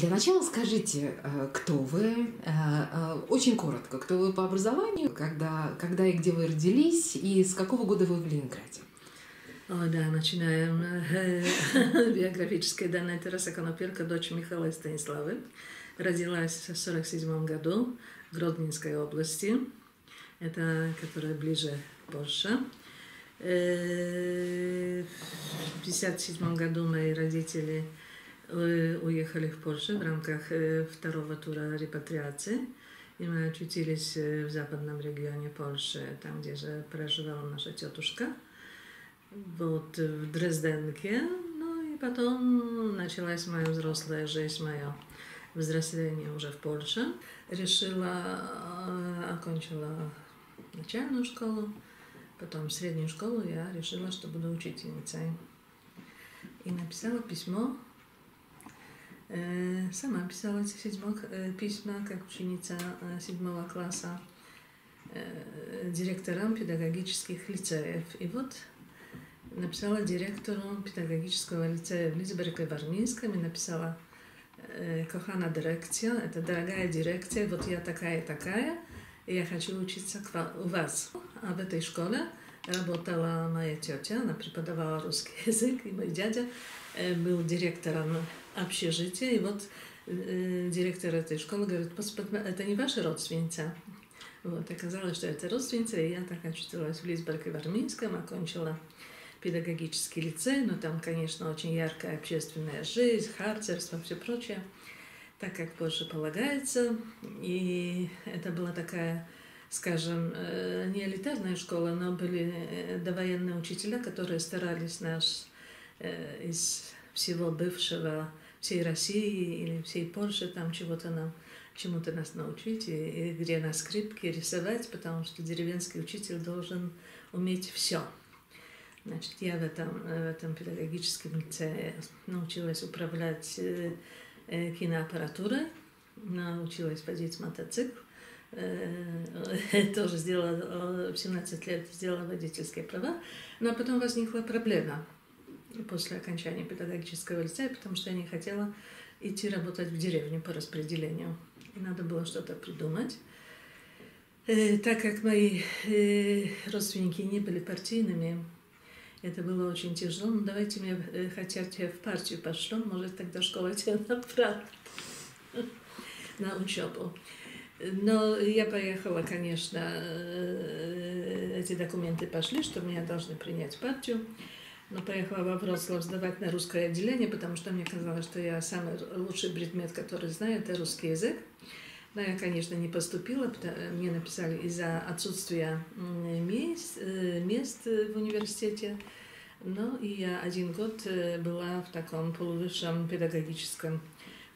Для начала скажите, кто вы, очень коротко, кто вы по образованию, когда и где вы родились, и с какого года вы в Ленинграде? Да, начинаем. Биографическая Дана Тереса Конопелько, дочь Михаила Станиславова. Родилась в 1947 году в Гродненской области, это которая ближе к Польше. В 1957 году мои родители уехали в Польшу в рамках второго тура репатриации, и мы очутились в западном регионе Польши, там, где же проживала наша тетушка, вот в Дрезденке. Ну и потом началась моя взрослая жизнь, мое взросление уже в Польше. Окончила начальную школу, потом среднюю школу, я решила, что буду учительницей. И написала письмо. Сама писала эти письма как ученица 7 класса директорам педагогических лицеев. И вот написала директору педагогического лицея в Лидзбарке Варминьском и написала: «Кохана дирекция, это дорогая дирекция, вот я такая-такая, и я хочу учиться у вас». А в этой школе работала моя тетя, она преподавала русский язык, и мой дядя был директором общежития, и вот директор этой школы говорит: это не ваша родственница. Вот, оказалось, что это родственница, и я так очутилась в Лидзбарке Варминьском, окончила педагогический лицей, но там, конечно, очень яркая общественная жизнь, харцерство, все прочее, так как позже полагается, и это была такая, скажем, не элитарная школа, но были довоенные учителя, которые старались нас из всего бывшего, всей России или всей Польши, там чему-то нас научить, и игре на скрипке, рисовать, потому что деревенский учитель должен уметь все. Значит, я в этом педагогическом лицее научилась управлять киноаппаратурой, научилась водить мотоцикл, тоже сделала в 17 лет, сделала водительские права, но потом возникла проблема после окончания педагогического лицея, потому что я не хотела идти работать в деревню по распределению. И надо было что-то придумать. Так как мои родственники не были партийными, это было очень тяжело. Ну, давайте мне, хотят, я в партию пошла, может, тогда школа тебя направит на учебу. Но я поехала, конечно, эти документы пошли, что меня должны принять в партию. Но поехала во Вроцлав сдавать на русское отделение, потому что мне казалось, что я самый лучший предмет, который знаю, это русский язык. Но я, конечно, не поступила, мне написали из-за отсутствия мест в университете. Но и я 1 год была в таком полувысшем педагогическом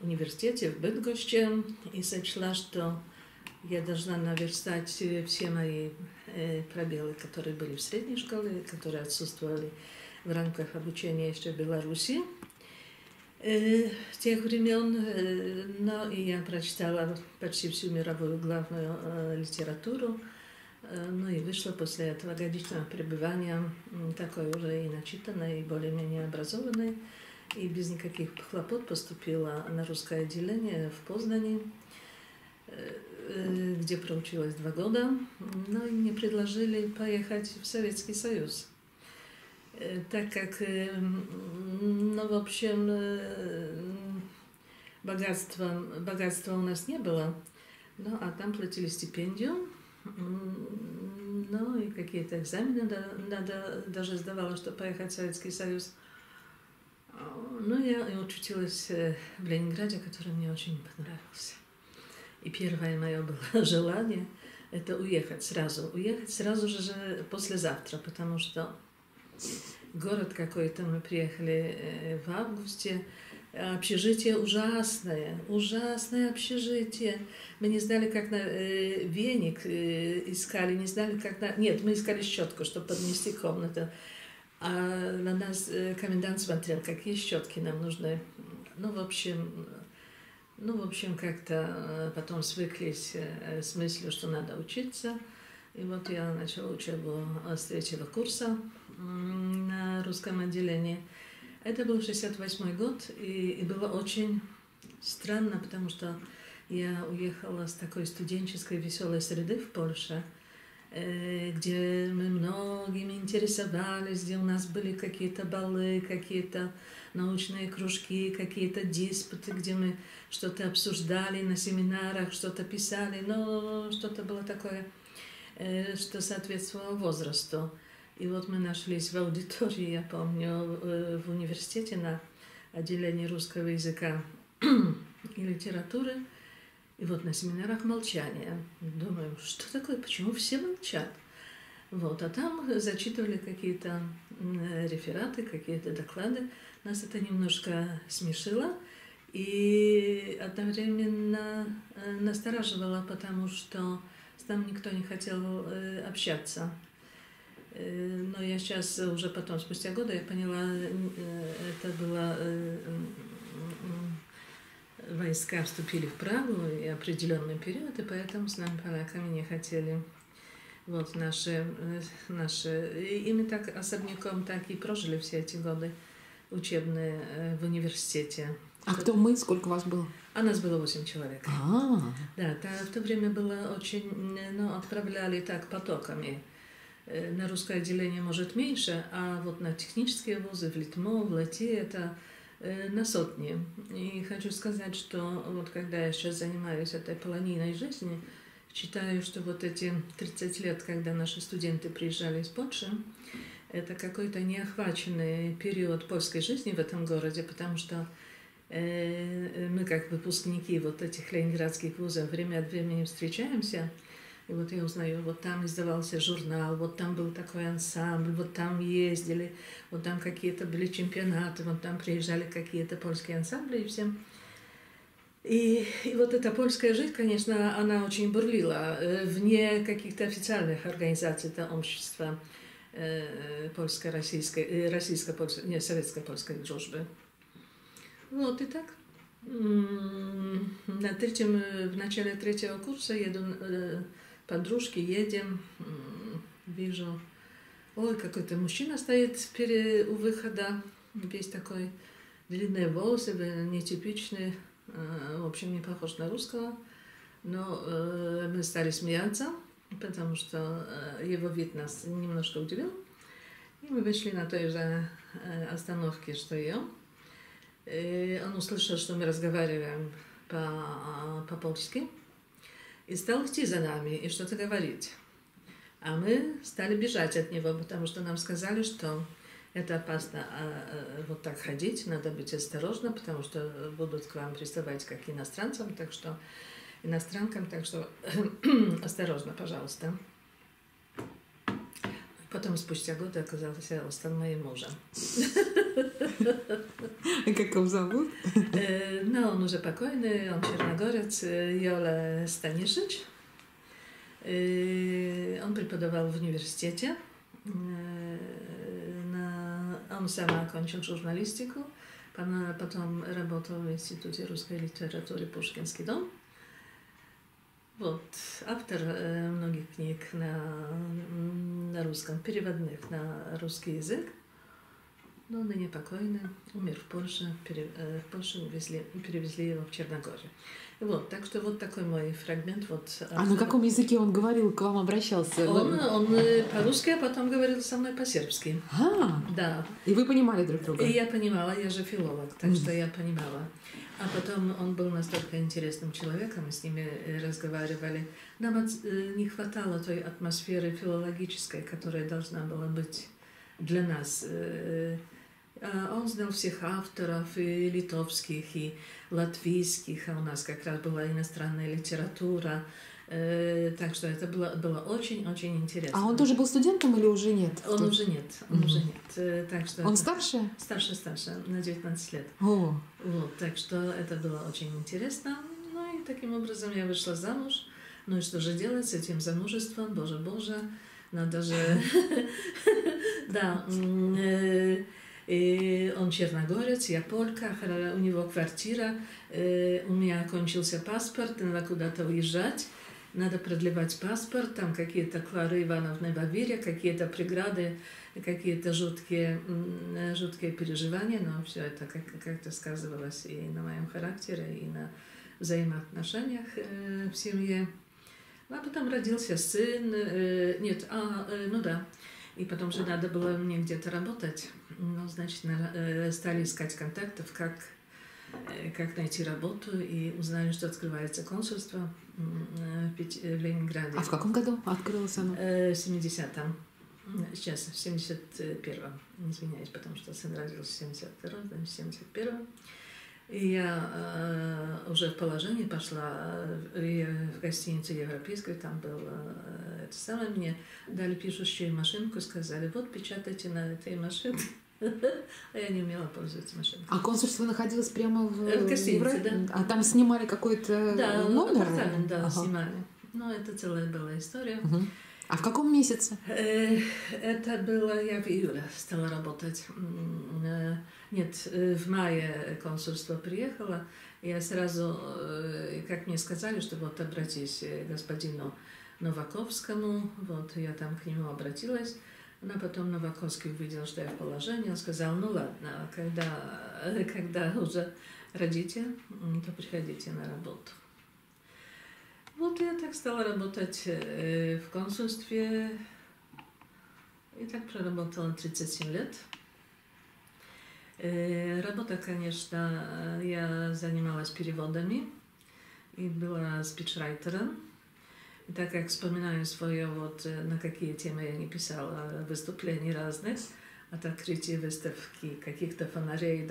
университете в Бедгоще и сочла, что я должна наверстать все мои пробелы, которые были в средней школе, которые отсутствовали в рамках обучения еще в Беларуси в тех времен. Но и я прочитала почти всю мировую главную литературу, ну и вышла после этого годичного пребывания такой уже и начитанной, и более-менее образованной, и без никаких хлопот поступила на русское отделение в Познани, где проучилась 2 года, но мне предложили поехать в Советский Союз. Так как, ну, в общем, богатства у нас не было, ну, а там платили стипендию, ну, и какие-то экзамены надо даже сдавала, чтобы поехать в Советский Союз. Ну, я очутилась в Ленинграде, который мне очень понравился. И первое мое было желание – это уехать сразу же послезавтра, потому что город какой-то, мы приехали в августе, общежитие ужасное общежитие. Мы не знали, как на веник искали, не знали, как на… Нет, мы искали щетку, чтобы поднести комнату, а на нас комендант смотрел, какие щетки нам нужны. Ну, в общем, как-то потом свыклись с мыслью, что надо учиться. И вот я начала учебу с 3-го курса на русском отделении. Это был 1968 год, и было очень странно, потому что я уехала с такой студенческой веселой среды в Польше, где мы многими интересовались, где у нас были какие-то балы, какие-то научные кружки, какие-то диспуты, где мы что-то обсуждали на семинарах, что-то писали, но что-то было такое, что соответствовало возрасту. И вот мы нашлись в аудитории, я помню, в университете на отделении русского языка и литературы. И вот на семинарах молчание. Думаю, что такое, почему все молчат? Вот, а там зачитывали какие-то рефераты, какие-то доклады. Нас это немножко смешило и одновременно настораживало, потому что там никто не хотел общаться. Но я сейчас уже потом, спустя годы, я поняла, это было... Войска вступили в Прагу и определенный период, и поэтому с нами поляками не хотели. Вот наши... И мы так особняком так и прожили все эти годы учебные в университете. А кто мы? Сколько вас было? А нас было 8 человек. А-а-а. Да, в то время было очень... Ну, отправляли так потоками. На русское отделение, может, меньше, а вот на технические вузы, в Литму, в Латвии, это... на сотни. И хочу сказать, что вот когда я сейчас занимаюсь этой полонийной жизнью, считаю, что вот эти 30 лет, когда наши студенты приезжали из Польши, это какой-то неохваченный период польской жизни в этом городе, потому что мы, как выпускники вот этих ленинградских вузов, время от времени встречаемся, и вот я узнаю, вот там издавался журнал, вот там был такой ансамбль, вот там ездили, вот там какие-то были чемпионаты, вот там приезжали какие-то польские ансамбли и всем. И вот эта польская жизнь, конечно, она очень бурлила, вне каких-то официальных организаций, это общество польско-российской, российско-польской, не, советско-польской дружбы. Вот и так. В начале третьего курса еду... Подружки, едем, вижу, ой, какой-то мужчина стоит у выхода, весь такой, длинные волосы, нетипичный, в общем, не похож на русского, но мы стали смеяться, потому что его вид нас немножко удивил, и мы вышли на той же остановке, что и он. И он услышал, что мы разговариваем по-польски, и стал идти за нами и что-то говорить. А мы стали бежать от него, потому что нам сказали, что это опасно вот так ходить, надо быть осторожным, потому что будут к вам приставать как иностранцам, так что иностранкам, так что осторожно, пожалуйста. Потом спустя годы оказалось, я стал моим мужем. Как его зовут? Ну, он уже покойный, он черногорец, Йола Станишич. Он преподавал в университете. Он сам окончил журналистику, потом работал в Институте Русской Литературы Пушкинский дом. Вот, автор многих книг на русском, переводных на русский язык, но ныне покойный, умер в Польше, в Польшу перевезли его в Черногорию. Вот, так что вот такой мой фрагмент. Вот, а на каком языке он говорил, к вам обращался? Он по-русски, а потом говорил со мной по-сербски. А, да. И вы понимали друг друга? И я понимала, я же филолог, так что я понимала. А потом он был настолько интересным человеком, мы с ними разговаривали. Нам не хватало той атмосферы филологической, которая должна была быть для нас. Он знал всех авторов, и литовских, и латвийских, а у нас как раз была иностранная литература. Так что это было очень-очень интересно. А он тоже был студентом или уже нет? Он уже нет, он уже нет. Так что он старше? Старше, на 19 лет. О. Вот, так что это было очень интересно. Ну и таким образом я вышла замуж. Ну и что же делать с этим замужеством? Боже, надо же... Да, и он черногорец, я полька, у него квартира, у меня кончился паспорт, надо куда-то уезжать. надо продлевать паспорт, там какие-то Клары Ивановны Бабире, какие-то преграды, какие-то жуткие переживания, но все это как-то сказывалось и на моем характере, и на взаимоотношениях в семье. А потом родился сын, и потом же надо было мне где-то работать, ну, значит, стали искать контактов, как найти работу, и узнали, что открывается консульство в Ленинграде. А в каком году открылось оно? В 70-м. Сейчас, в 71-м. Извиняюсь, потому что сын родился в 72-м, в 71-м. И я уже в положении пошла в гостиницу «Европейская», там был это самое, мне дали пишущую машинку, сказали, вот печатайте на этой машинке. А я не умела пользоваться машинкой. А консульство находилось прямо в гостинице, да. А там снимали какой-то номер? Да, снимали. Но это целая была история. А в каком месяце? Это было, я в июле стала работать. Нет, в мае консульство приехало. Я сразу, как мне сказали, что вот обратись к господину Новаковскому. Вот я там к нему обратилась. Но потом Новаковский увидел, что я в положении. Он сказал, ну ладно, когда уже родите, то приходите на работу. Вот я так стала работать в консульстве. И так проработала 37 лет. Работа, конечно, я занималась переводами и была спичрайтером. И так как вспоминаю свое, вот на какие темы я не писала, выступлений разных, от открытия выставки, каких-то фонарей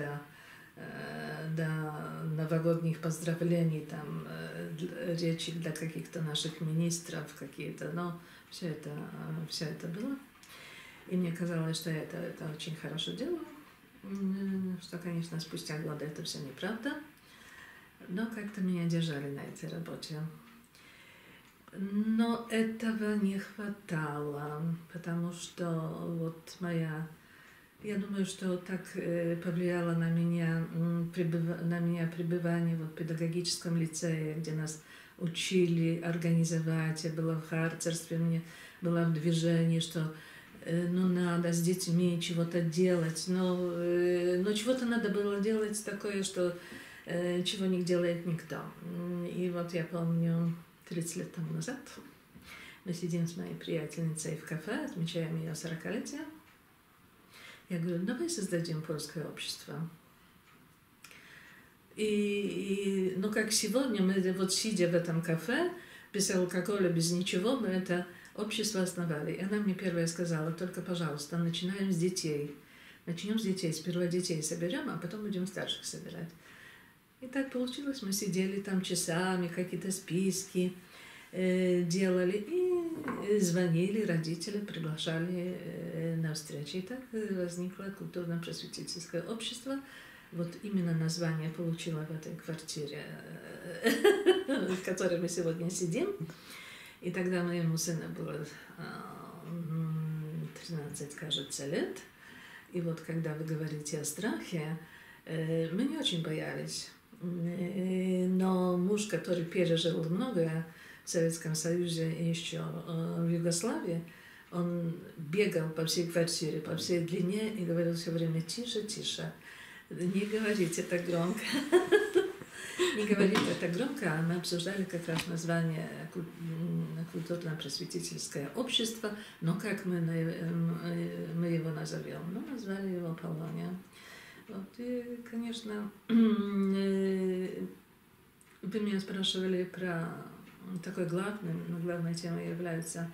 до новогодних поздравлений, там, речи для каких-то наших министров, какие-то, но все это было. И мне казалось, что я это очень хорошо делаю, что, конечно, спустя годы это все неправда, но как-то меня держали на этой работе. Но этого не хватало, потому что вот моя... Я думаю, что так повлияло на меня пребывание в педагогическом лицее, где нас учили организовать. Я была в харцерстве, мне была в движении, что ну надо с детьми чего-то делать. Но чего-то надо было делать такое, что чего не делает никто. И вот я помню 30 лет тому назад мы сидим с моей приятельницей в кафе, отмечаем ее 40-летие. Я говорю, давай создадим польское общество. И ну, как сегодня, мы вот сидя в этом кафе, без алкоголя, без ничего, мы это общество основали. И она мне первая сказала, только, пожалуйста, начинаем с детей. Начнем с детей, сперва детей соберем, а потом будем старших собирать. И так получилось, мы сидели там часами, какие-то списки делали и звонили, родители приглашали на встречи. И так возникло культурно-просветительское общество. Вот именно название получила в этой квартире, в которой мы сегодня сидим. И тогда моему сыну было 13, кажется, лет. И вот когда вы говорите о страхе, мы не очень боялись. Но муж, который пережил многое, в Советском Союзе и еще в Югославии, он бегал по всей квартире, по всей длине и говорил все время «тише, тише, не говорите так громко». Не говорите так громко, а мы обсуждали как раз название «Культурно-просветительское общество», но как мы его назовем? Ну, назвали его «Полония». Вот, и, конечно, вы меня спрашивали про... Такой главной темой является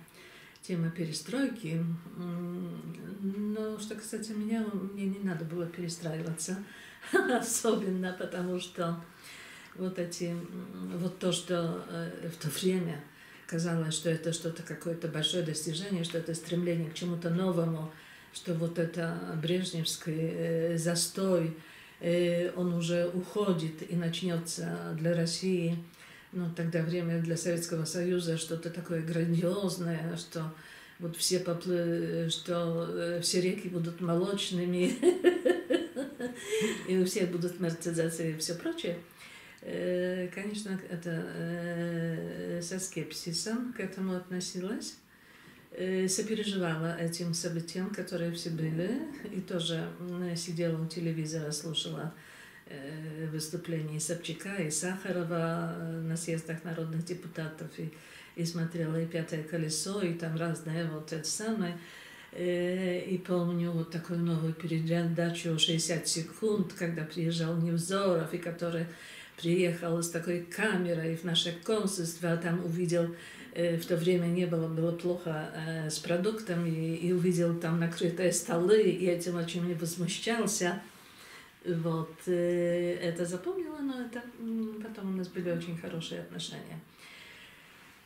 тема перестройки. Но что касается меня, мне не надо было перестраиваться особенно, потому что вот то, что в то время казалось, что это что-то, какое-то большое достижение, что это стремление к чему-то новому, что вот это брежневский застой, он уже уходит и начнется для России. Ну, тогда время для Советского Союза что-то такое грандиозное, что вот что все реки будут молочными, и все будут мерседесы и все прочее. Конечно, это со скепсисом к этому относилась, сопереживала этим событиям, которые все были, и тоже сидела у телевизора, слушала выступлений Собчака и Сахарова на съездах народных депутатов, и смотрела и «Пятое колесо», и там разное вот это самое. И помню вот такую новую передачу «60 секунд», когда приезжал Невзоров, и который приехал с такой камерой в наше консульство, а там увидел, в то время не было, было плохо с продуктами, и увидел там накрытые столы, и этим очень возмущался. Вот, это запомнила, но это потом у нас были очень хорошие отношения.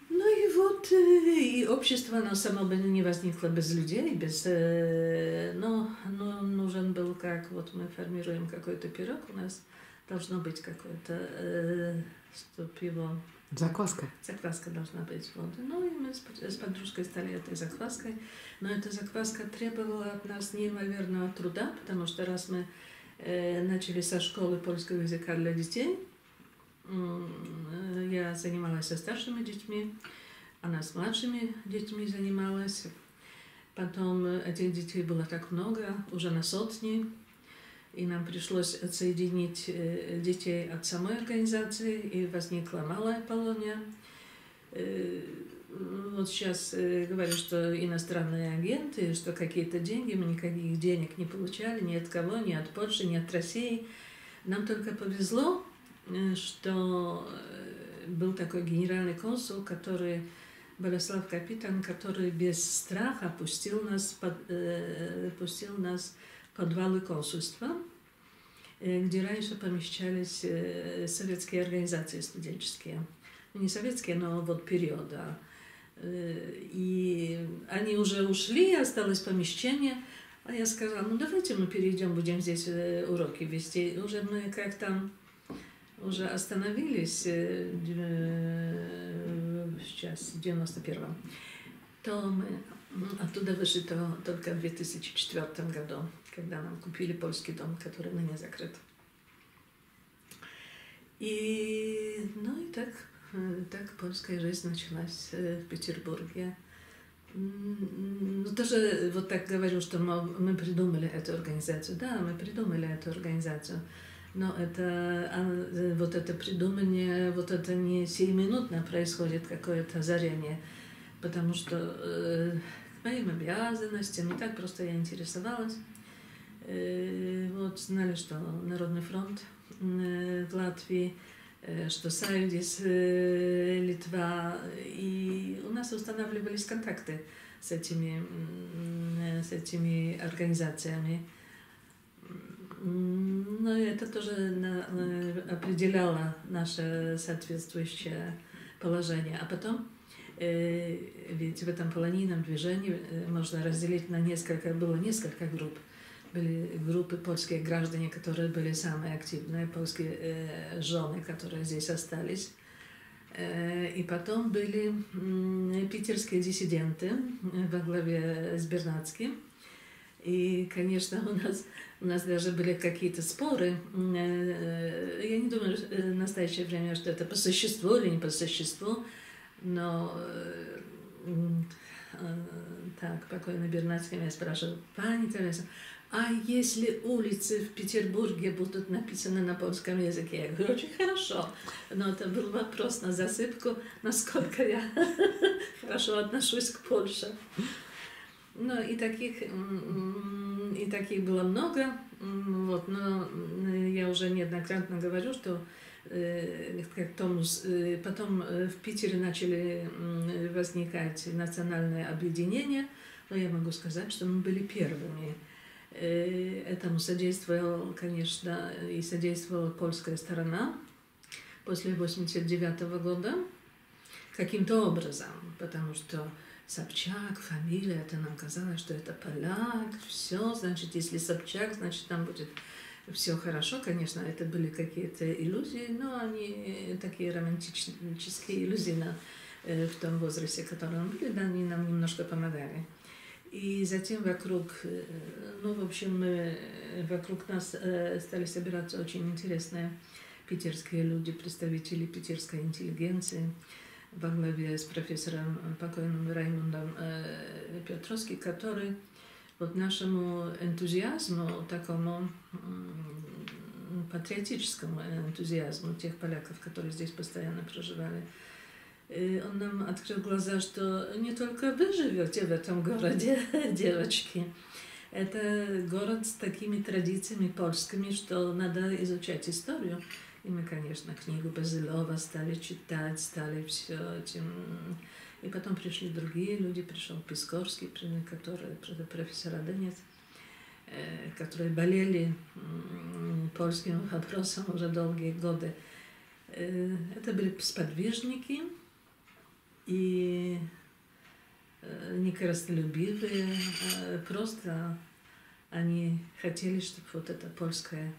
Ну и вот, и общество, оно само бы не возникло без людей, без, но нужен был, как вот мы формируем какой-то пирог, у нас должно быть какое-то, чтоб его... Закваска. Закваска должна быть. Вот. Ну и мы с подружкой стали этой закваской, но эта закваска требовала от нас неимоверного труда, потому что раз мы начали со школы польского языка для детей. Я занималась со старшими детьми, она с младшими детьми занималась. Потом этих детей было так много, уже на сотни. И нам пришлось отсоединить детей от самой организации, и возникла малая Полония. Вот сейчас говорю, что иностранные агенты, что какие-то деньги, мы никаких денег не получали ни от кого, ни от Польши, ни от России. Нам только повезло, что был такой генеральный консул, который Борислав Капитан, который без страха пустил нас в подвалы консульства, где раньше помещались советские организации студенческие. Не советские, но вот периода. И они уже ушли, осталось помещение. А я сказала, ну давайте мы перейдем, будем здесь уроки вести. Уже мы как там уже остановились сейчас, в 91-м. То мы оттуда вышли только в 2004 году, когда нам купили польский дом, который ныне закрыт. И, ну и так польская жизнь началась в Петербурге. Ну, тоже вот так говорю, что мы придумали эту организацию. Да, мы придумали эту организацию. Но это, вот это придумание, вот это не сиюминутно происходит какое-то озарение. Потому что к моим обязанностям, и так просто я интересовалась. Вот знали, что Народный фронт в Латвии, что Саюдис, Литва, и у нас устанавливались контакты с этими организациями. Но это тоже определяло наше соответствующее положение. А потом, ведь в этом полонийном движении можно разделить на несколько, было несколько групп. Были группы польские граждане, которые были самые активные, польские жены, которые здесь остались. И потом были питерские диссиденты во главе с Бернацким. И, конечно, у нас даже были какие-то споры. Я не думаю в настоящее время, что это по существу или не по существу, но... Так, покойный Бернацкий меня спрашивал: «Пани Тереса, а если улицы в Петербурге будут написаны на польском языке?» Я говорю: «Очень хорошо». Но это был вопрос на засыпку, насколько я хорошо отношусь к Польше. Ну, и таких было много. Вот, но я уже неоднократно говорю, что потом в Питере начали возникать национальные объединения, но я могу сказать, что мы были первыми. Этому содействовала, конечно, и содействовала польская сторона после 1989-го года каким-то образом, потому что Собчак, фамилия, это нам казалось, что это поляк, все, значит, если Собчак, значит, там будет... Все хорошо, конечно, это были какие-то иллюзии, но они такие романтические иллюзии в том возрасте, в котором были, да, они нам немножко помогали. И затем вокруг нас стали собираться очень интересные питерские люди, представители питерской интеллигенции во главе с профессором покойным Раймундом Петровским, который вот нашему энтузиазму, такому патриотическому энтузиазму тех поляков, которые здесь постоянно проживали, он нам открыл глаза, что не только вы живете в этом городе, девочки. Это город с такими традициями польскими, что надо изучать историю. И мы, конечно, книгу Базилова стали читать, стали все этим. И потом пришли другие люди, пришел Пискорский, который, профессор Аданец, которые болели польским вопросом уже долгие годы. Это были сподвижники и некоростолюбивые, просто они хотели, чтобы вот это польское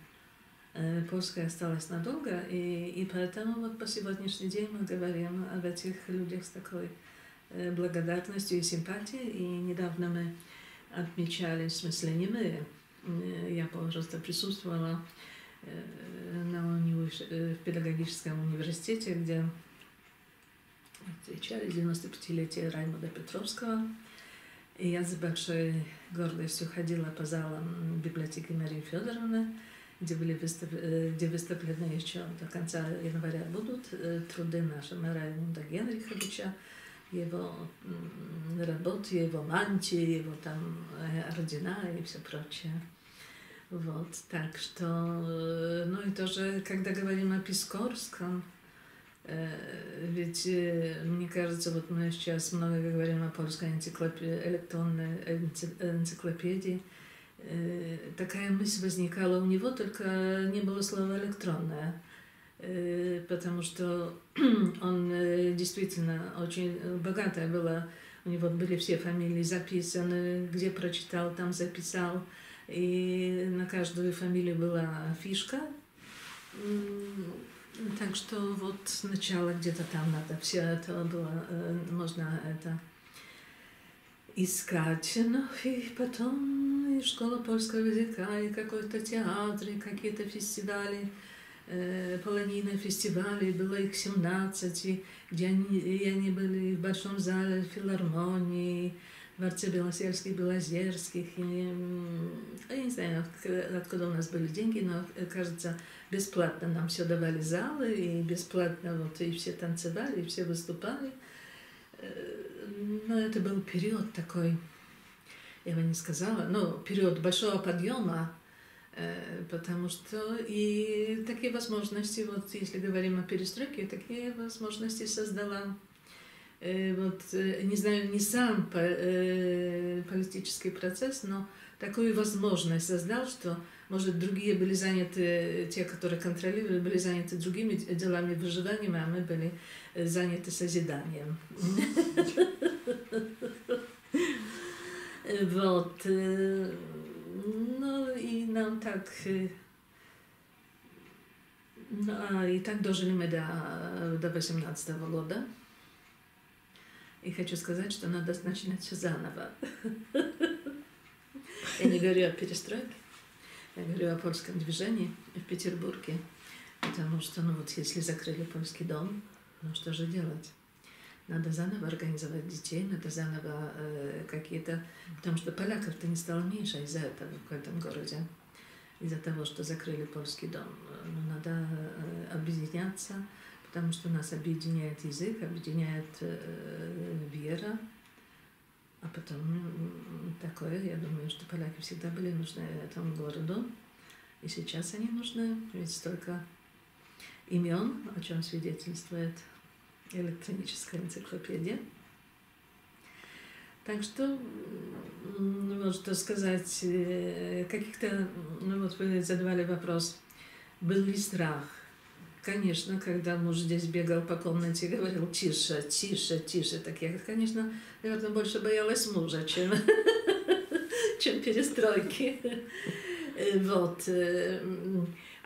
осталось надолго, и поэтому вот по сегодняшний день мы говорим об этих людях с такой благодарностью и симпатией, и недавно мы отмечали, в смысле не мы, я просто присутствовала в педагогическом университете, где отвечали 95-летие Раймунда Петровского. И я с большой гордостью ходила по залам библиотеки Марии Федоровны, где выставлены еще до конца января будут труды нашего Раймунда Генриховича, его работы, его мантии, его там ордена и все прочее. Вот, так что, ну и тоже, когда говорим о Пискорском, ведь, мне кажется, вот мы сейчас много говорим о польской электронной энциклопедии, такая мысль возникала у него, только не было слова «электронная», потому что он действительно очень богатая была, у него были все фамилии записаны, где прочитал, там записал. И на каждую фамилию была фишка. Так что вот сначала где-то там надо все это было, можно это искать. Ну и потом и школа польского языка, и какой-то театр, и какие-то фестивали, полонины фестивали, было их 17, где они были в большом зале филармонии, дворце Белосельских, Белозерских, и, я не знаю, откуда у нас были деньги, но, кажется, бесплатно нам все давали залы, и бесплатно вот и все танцевали, и все выступали. Но это был период такой, я бы не сказала, но период большого подъема, потому что и такие возможности, вот если говорим о перестройке, такие возможности создала. Вот, не знаю, не сам политический процесс, но такую возможность создал, что, может, другие были заняты, те, которые контролировали, были заняты другими делами, выживанием, а мы были заняты созиданием. Вот. Ну, и нам так... И так дожили мы до 18-го года. И хочу сказать, что надо начинать все заново. Я не говорю о перестройке, я говорю о польском движении в Петербурге, потому что, ну вот, если закрыли польский дом, ну что же делать? Надо заново организовать детей, надо заново какие-то... Потому что поляков-то не стало меньше из-за этого в этом городе, из-за того, что закрыли польский дом. Но надо объединяться, потому что нас объединяет язык, объединяет вера, а потом такое, я думаю, что поляки всегда были нужны этому городу, и сейчас они нужны, ведь столько имен, о чем свидетельствует электроническая энциклопедия. Так что, ну, что сказать, каких-то, ну вот вы задавали вопрос, был ли страх? Конечно, когда муж здесь бегал по комнате и говорил «тише, тише, тише», так я, конечно, наверное, больше боялась мужа, чем перестройки. Вот. А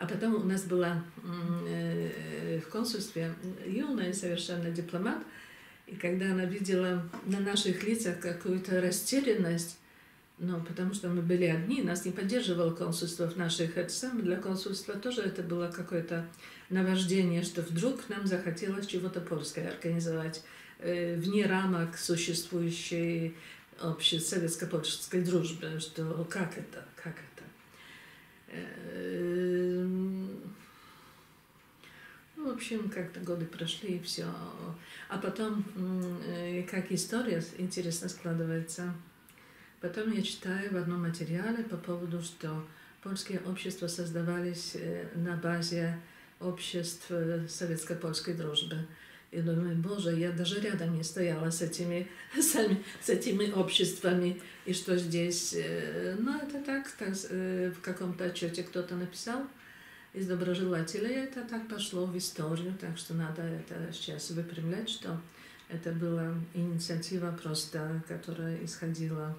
потом у нас была в консульстве юная совершенно дипломат, и когда она видела на наших лицах какую-то растерянность, Но потому что мы были одни, нас не поддерживало консульство в наших отцах. Для консульства тоже это было какое-то наваждение, что вдруг нам захотелось чего-то польское организовать вне рамок существующей общей советско-польской дружбы. Что как это? Как это? В общем, как-то годы прошли и все. А потом, как история интересно складывается. Потом я читаю в одном материале по поводу, что польские общества создавались на базе обществ советско-польской дружбы. И думаю, боже, я даже рядом не стояла с этими обществами. И что здесь? Ну, это так в каком-то отчете кто-то написал из доброжелателей. Это так пошло в историю, так что надо это сейчас выпрямлять, что это была инициатива просто, которая исходила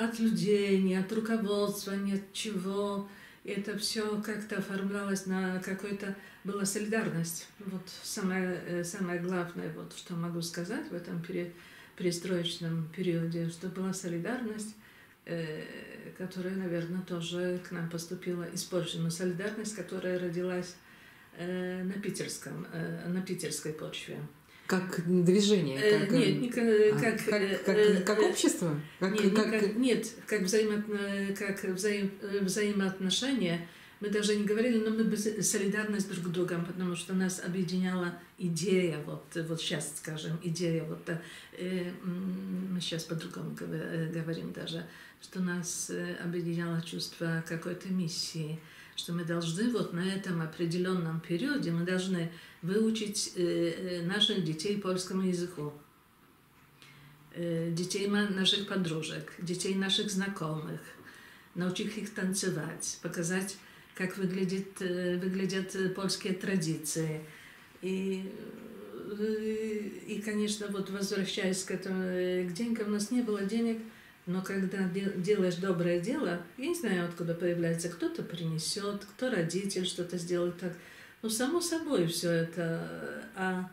от людей, не от руководства, не от чего. Это все как-то оформлялось на какой-то... Была солидарность. Вот самое главное, вот, что могу сказать в этом перестроечном периоде, что была солидарность, которая, наверное, тоже к нам поступила из Польши. Но солидарность, которая родилась на питерской почве. Как движение? Как, нет, не как, как общество? Как, нет, не как, нет, как взаимоотношения. Мы даже не говорили, но мы бы солидарность друг с другом, потому что нас объединяла идея, вот сейчас, скажем, идея, вот мы сейчас по-другому говорим даже, что нас объединяло чувство какой-то миссии, что мы должны вот на этом определенном периоде, мы должны выучить наших детей польскому языку, детей наших подружек, детей наших знакомых, научить их танцевать, показать, как выглядят польские традиции. И конечно, вот возвращаясь к деньгам, у нас не было денег. Но когда делаешь доброе дело, я не знаю, откуда появляется, кто-то принесет, кто родитель что-то сделает так. Ну, само собой все это. А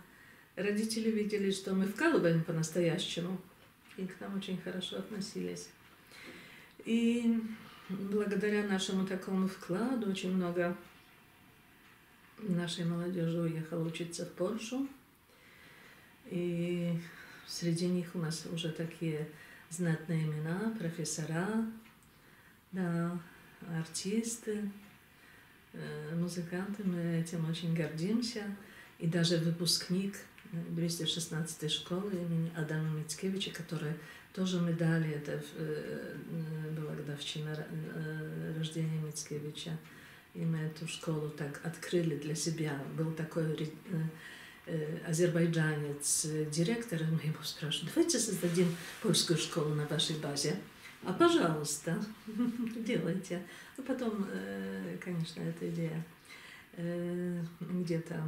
родители видели, что мы вкалываем по-настоящему. И к нам очень хорошо относились. И благодаря нашему такому вкладу очень много нашей молодежи уехало учиться в Польшу. И среди них у нас уже такие... знатные имена, профессора, да, артисты, музыканты. Мы этим очень гордимся. И даже выпускник 216-й школы имени Адама Мицкевича, который тоже мы дали, это была годовщина рождения Мицкевича. И мы эту школу так открыли для себя. Был такой... азербайджанец, директор, мы ему спрашиваем, давайте создадим польскую школу на вашей базе. А пожалуйста, делайте. А потом, конечно, эта идея где-то...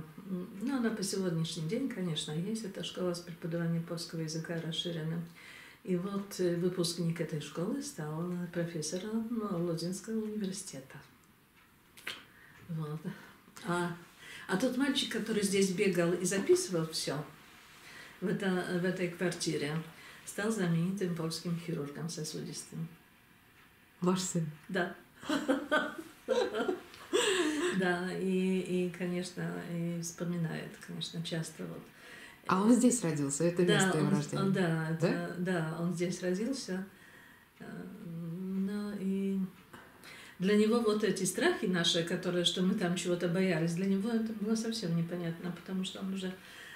Ну, она по сегодняшний день, конечно, есть. Это школа с преподаванием польского языка расширенным. И вот выпускник этой школы стал профессором Лодзинского университета. Вот. А тот мальчик, который здесь бегал и записывал все в этой квартире, стал знаменитым польским хирургом сосудистым. Ваш сын? Да. Да, и, конечно, вспоминает, конечно, часто. А он здесь родился? Это место его рождения? Да, он здесь родился. Для него вот эти страхи наши, которые, что мы там чего-то боялись, для него это было совсем непонятно, потому что он уже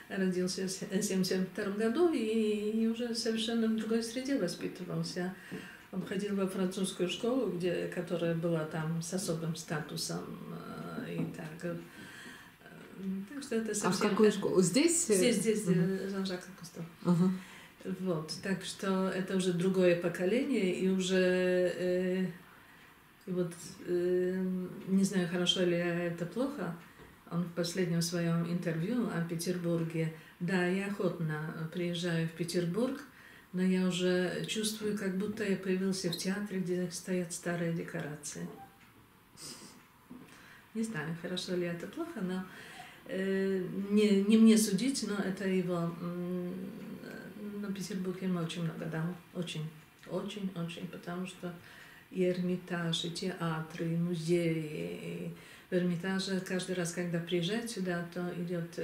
родился в 1972 году и уже совершенно в другой среде воспитывался. Он ходил во французскую школу, которая была там с особым статусом и так. Так что это совсем... А в какую школу? Здесь? Здесь, Жан-Жак Кустов. Вот, так что это уже другое поколение и уже... И вот, не знаю, хорошо ли это плохо, он в последнем своем интервью о Петербурге. Да, я охотно приезжаю в Петербург, но я уже чувствую, как будто я появился в театре, где стоят старые декорации. Не знаю, хорошо ли это плохо, но не мне судить, но это его... на Петербурге мы очень много дам. Очень, очень, очень. Потому что и Эрмитаж, и театры, и музеи. В Эрмитаже каждый раз, когда приезжает сюда, то идет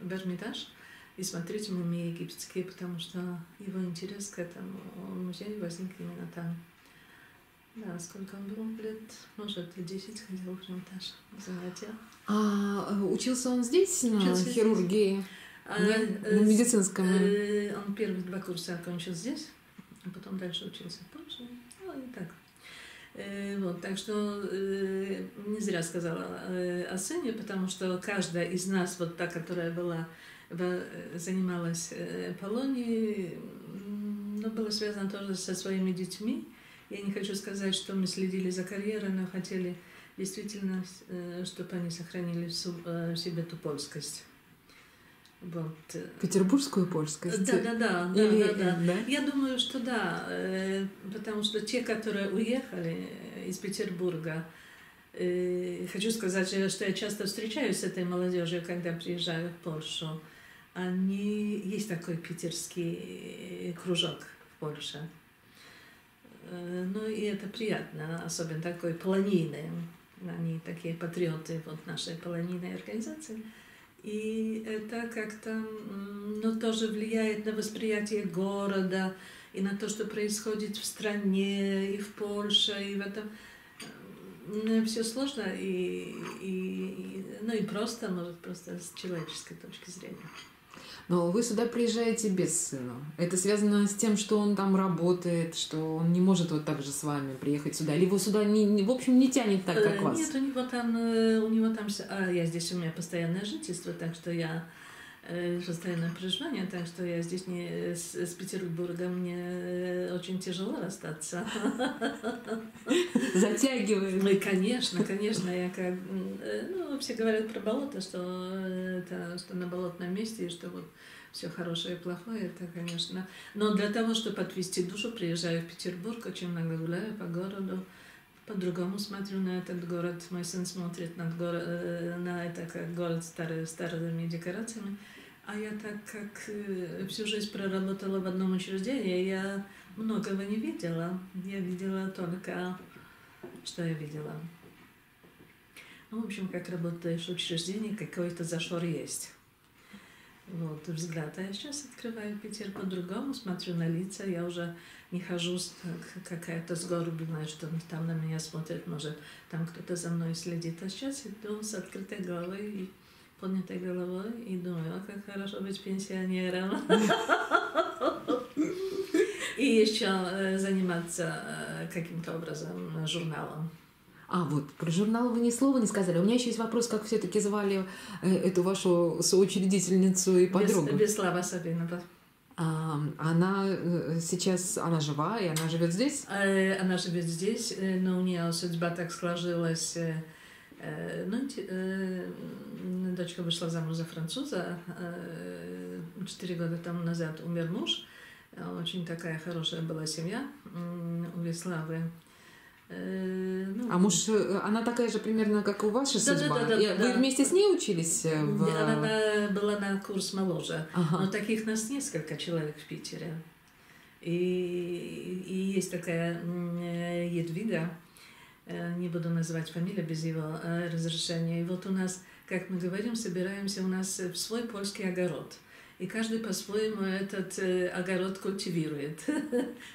в Эрмитаж и смотреть мумии египетские, потому что его интерес к этому музею возник именно там. Да, сколько он был лет? Может, 10 ходил в Эрмитаж на занятия. А учился он здесь на хирургии? На медицинском? Он первые два курса окончил здесь, а потом дальше учился в Польше. Ну, и так. Вот, так что не зря сказала о сыне, потому что каждая из нас, вот та, которая была, занималась Полонией, но было связано тоже со своими детьми. Я не хочу сказать, что мы следили за карьерой, но хотели действительно, чтобы они сохранили в себе ту польскость. Вот. Петербургскую польскость? Да. Я думаю, что да, потому что те, которые уехали из Петербурга, хочу сказать, что я часто встречаюсь с этой молодежью, когда приезжаю в Польшу. Они... Есть такой питерский кружок в Польше. Ну и это приятно, особенно такой полонийный. Они такие патриоты вот нашей полонийной организации. И это как-то, ну, тоже влияет на восприятие города и на то, что происходит в стране, и в Польше, и в этом. Ну, все сложно, ну, и просто, может, просто с человеческой точки зрения. Но вы сюда приезжаете без сына. Это связано с тем, что он там работает, что он не может вот так же с вами приехать сюда? Или его сюда, в общем, не тянет так, как вас? Нет, у него там... Я здесь, у меня постоянное жительство, так что я... Постоянное проживание, так что я здесь не... С Петербургом мне очень тяжело расстаться. Затягиваем. Конечно. Я как... Ну, все говорят про болото, что на болотном месте, и что вот все хорошее и плохое, это, конечно. Но для того, чтобы отвести душу, приезжаю в Петербург, очень много гуляю по городу. По-другому смотрю на этот город. Мой сын смотрит на этот город старыми декорациями. А я, так как всю жизнь проработала в одном учреждении, я многого не видела. Я видела только, что я видела. Ну, в общем, как работаешь в учреждении, какой-то зашор есть. Вот, взгляд. А я сейчас открываю Питер по-другому, смотрю на лица, я уже не хожу какая-то сгорбленная, что там на меня смотрят, может, там кто-то за мной следит. А сейчас иду с открытой головой и поднятой головой и думаю, как хорошо быть пенсионером. И еще заниматься каким-то образом журналом. А вот про журнал вы ни слова не сказали. У меня еще есть вопрос, как все-таки звали эту вашу соучредительницу и подругу. Владислава Лапинского. Она жива, и она живет здесь? Она живет здесь, но у нее судьба так сложилась. Ну, дочка вышла замуж за француза. 4 года тому назад умер муж. Очень такая хорошая была семья у Владиславы. Ну, муж, она такая же примерно, как у вас, судьба? Да. Вы вместе с ней учились? Она была на курс моложе. Ага. Но таких нас несколько человек в Питере. И есть такая Людвига, не буду называть фамилию без его разрешения. И вот у нас, как мы говорим, собираемся у нас в свой польский огород. И каждый по-своему этот огород культивирует.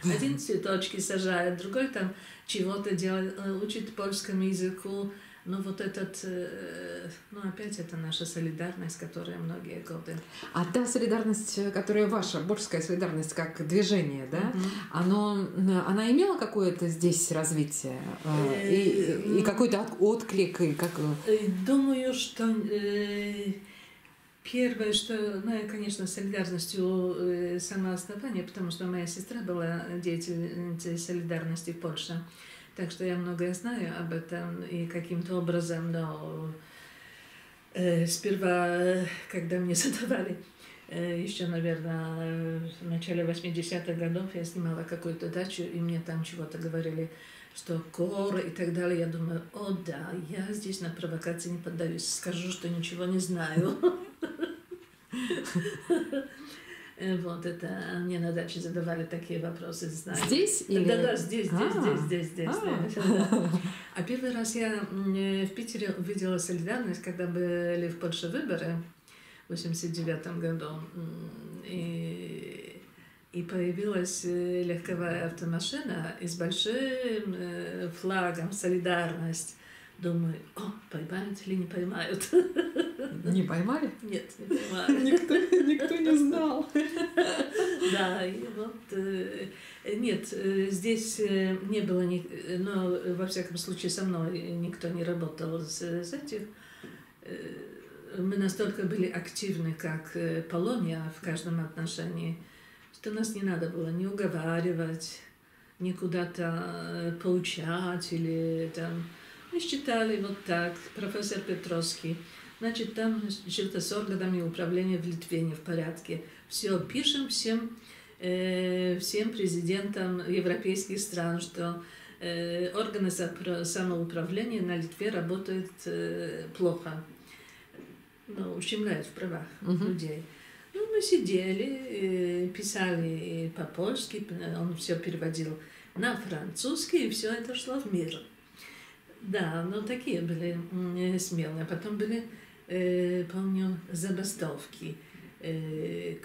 Один цветочки сажает, другой там чего-то делает, учит польскому языку. Но вот этот, опять это наша солидарность, которая многие годы. А та солидарность, которая ваша, борская солидарность, как движение, да? Она имела какое-то здесь развитие? И какой-то отклик? Думаю, что... Первое, что, конечно, солидарностью самооснования, потому что моя сестра была деятельницей солидарности в Польше. Так что я многое знаю об этом и каким-то образом, сперва, когда мне задавали, еще, наверное, в начале 80-х годов я снимала какую-то дачу, и мне там чего-то говорили, что кор и так далее. Я думаю, да, я здесь на провокации не поддаюсь, скажу, что ничего не знаю. Вот это мне на даче задавали такие вопросы. Знаю. Здесь? Или... Да, здесь. Да. А первый раз я в Питере увидела солидарность, когда были в Польше выборы в 1989 году. И появилась легковая автомашина и с большим флагом «Солидарность». Думаю, о, поймают или не поймают. Не поймали? Нет, не поймали. Никто не знал. Да, и вот... Нет, здесь не было... Но, во всяком случае, со мной никто не работал с этим. Мы настолько были активны, как Полония в каждом отношении, что нас не надо было ни уговаривать, ни куда-то поучать или там... Мы считали вот так, профессор Петровский. Значит, там что-то с органами управления в Литве не в порядке. Все пишем всем президентам европейских стран, что органы самоуправления на Литве работают плохо. Ну, ущемляют в правах людей. Ну, мы сидели, писали по-польски, он все переводил на французский, и все это шло в мир. Да, но такие были смелые. Потом были, помню, забастовки.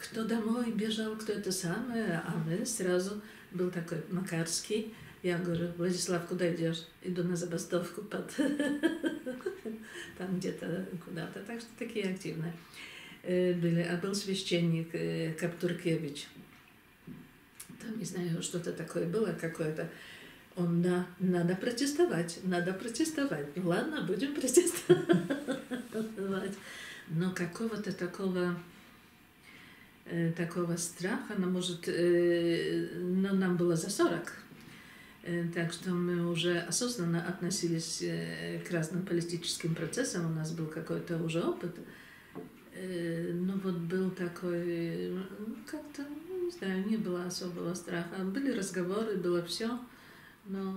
Кто домой бежал, кто это самое, а мы сразу... Был такой Макарский. Я говорю, Владислав, куда идешь? Иду на забастовку под... Там где-то, куда-то. Так что такие активные были. А был священник Каптуркевич. Там, не знаю, что-то такое было, какое-то... Он, да, надо протестовать, надо протестовать. Ну ладно, будем протестовать. Но какого-то такого страха, ну, может, но нам было за 40. Так что мы уже осознанно относились к разным политическим процессам. У нас был какой-то уже опыт. Ну вот был такой, ну, как-то, ну, не знаю, не было особого страха. Были разговоры, было все. Но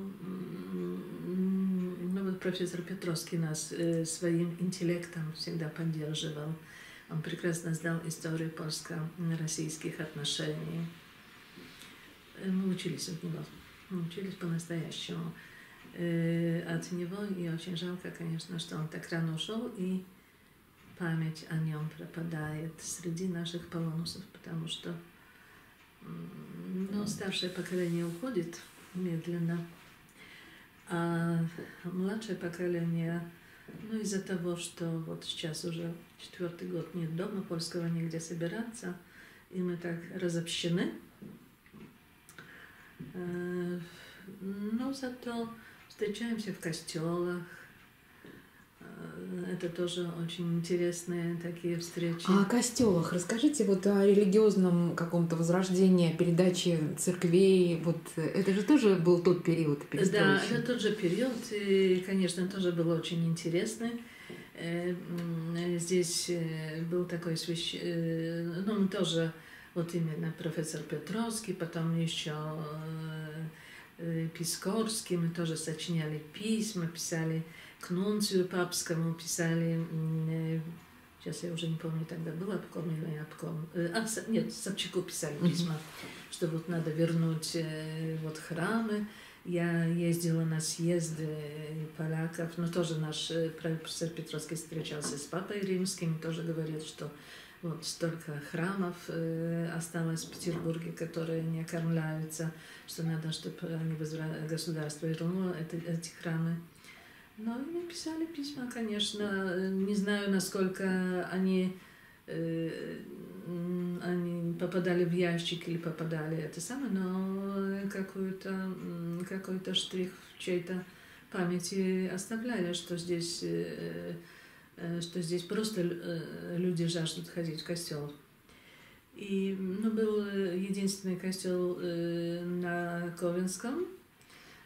вот профессор Петровский нас своим интеллектом всегда поддерживал. Он прекрасно знал историю польско-российских отношений. Мы учились от него, учились по-настоящему от него. И очень жалко, конечно, что он так рано ушел, и память о нем пропадает среди наших полонусов, потому что старшее поколение уходит медленно. А младшее поколение, ну, из-за того, что вот сейчас уже 4-й год нет дома польского, негде собираться, и мы так разобщены. Но зато встречаемся в костелах. Это тоже очень интересные такие встречи. А о костелах расскажите, вот о религиозном каком-то возрождении, о передаче церквей. Вот это же тоже был тот период. Да, это тот же период, и, конечно, тоже было очень интересно. Здесь был такой священник, ну, тоже вот именно профессор Петровский, потом еще Пискорский, мы тоже сочиняли письма, писали к нунцию папскому, писали, сейчас я уже не помню, тогда было обком или обком, нет, Собчаку писали письма, что вот надо вернуть вот храмы. Я ездила на съезды поляков, но тоже наш профессор Петровский встречался с папой римским, тоже говорил, что вот столько храмов осталось в Петербурге, которые не окормляются, что надо, чтобы они государство вернуло эти храмы. Но мы писали письма, конечно. Не знаю, насколько они попадали в ящик или попадали это самое, но какой-то штрих в чьей-то памяти оставляли, что здесь просто люди жаждут ходить в костел. И, ну, был единственный костел на Ковенском.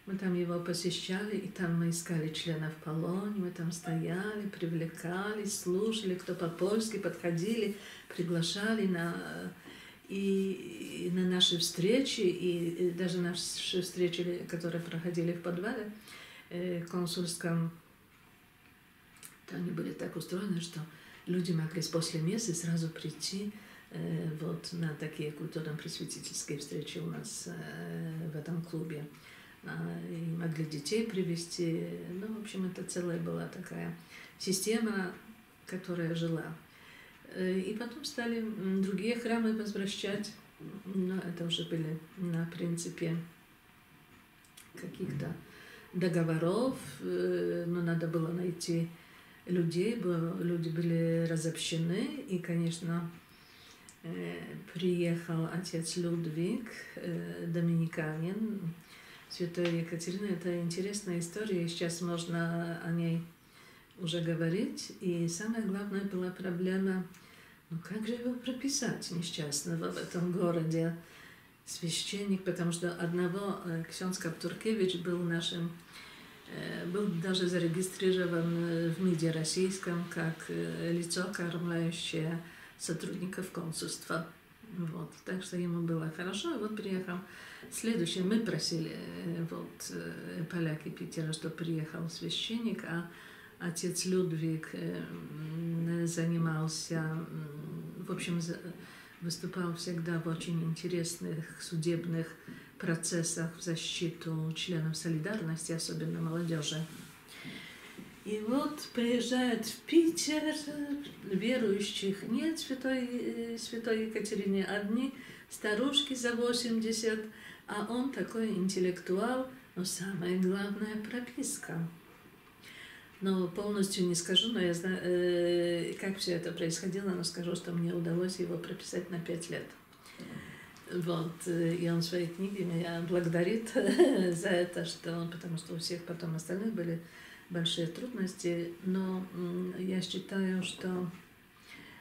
Мы там его посещали, и там мы искали членов Полонии, мы там стояли, привлекали, слушали, кто по-польски, подходили, приглашали и на наши встречи, и даже наши встречи, которые проходили в подвале консульском, то они были так устроены, что люди могли после мессы сразу прийти вот на такие культурно-просветительские встречи у нас в этом клубе. И могли детей привести. Ну, в общем, это целая была такая система, которая жила. И потом стали другие храмы возвращать. Но это уже были на принципе каких-то договоров. Но надо было найти людей. Люди были разобщены. И, конечно, приехал отец Людвиг, доминиканин, святой Екатерины. Это интересная история. Сейчас можно о ней уже говорить. И самая главная была проблема, ну как же его прописать, несчастного, в этом городе? Священник, потому что одного Ксенц Каптуркевич был нашим, был даже зарегистрирован в МИДе российском как лицо, кормляющее сотрудников консульства. Вот. Так что ему было хорошо. И вот приехал следующий. Мы просили, вот, поляки Питера, что приехал священник, а отец Людвиг занимался, в общем, выступал всегда в очень интересных судебных процессах в защиту членов солидарности, особенно молодежи. И вот приезжает в Питер, верующих нет святой Екатерине, одни старушки за 80, а он такой интеллектуал, но самое главное – прописка. Но полностью не скажу, но я знаю, как все это происходило, но скажу, что мне удалось его прописать на 5 лет. Вот, и он в своей книге меня благодарит за это, что, потому что у всех потом остальных были большие трудности, но я считаю, что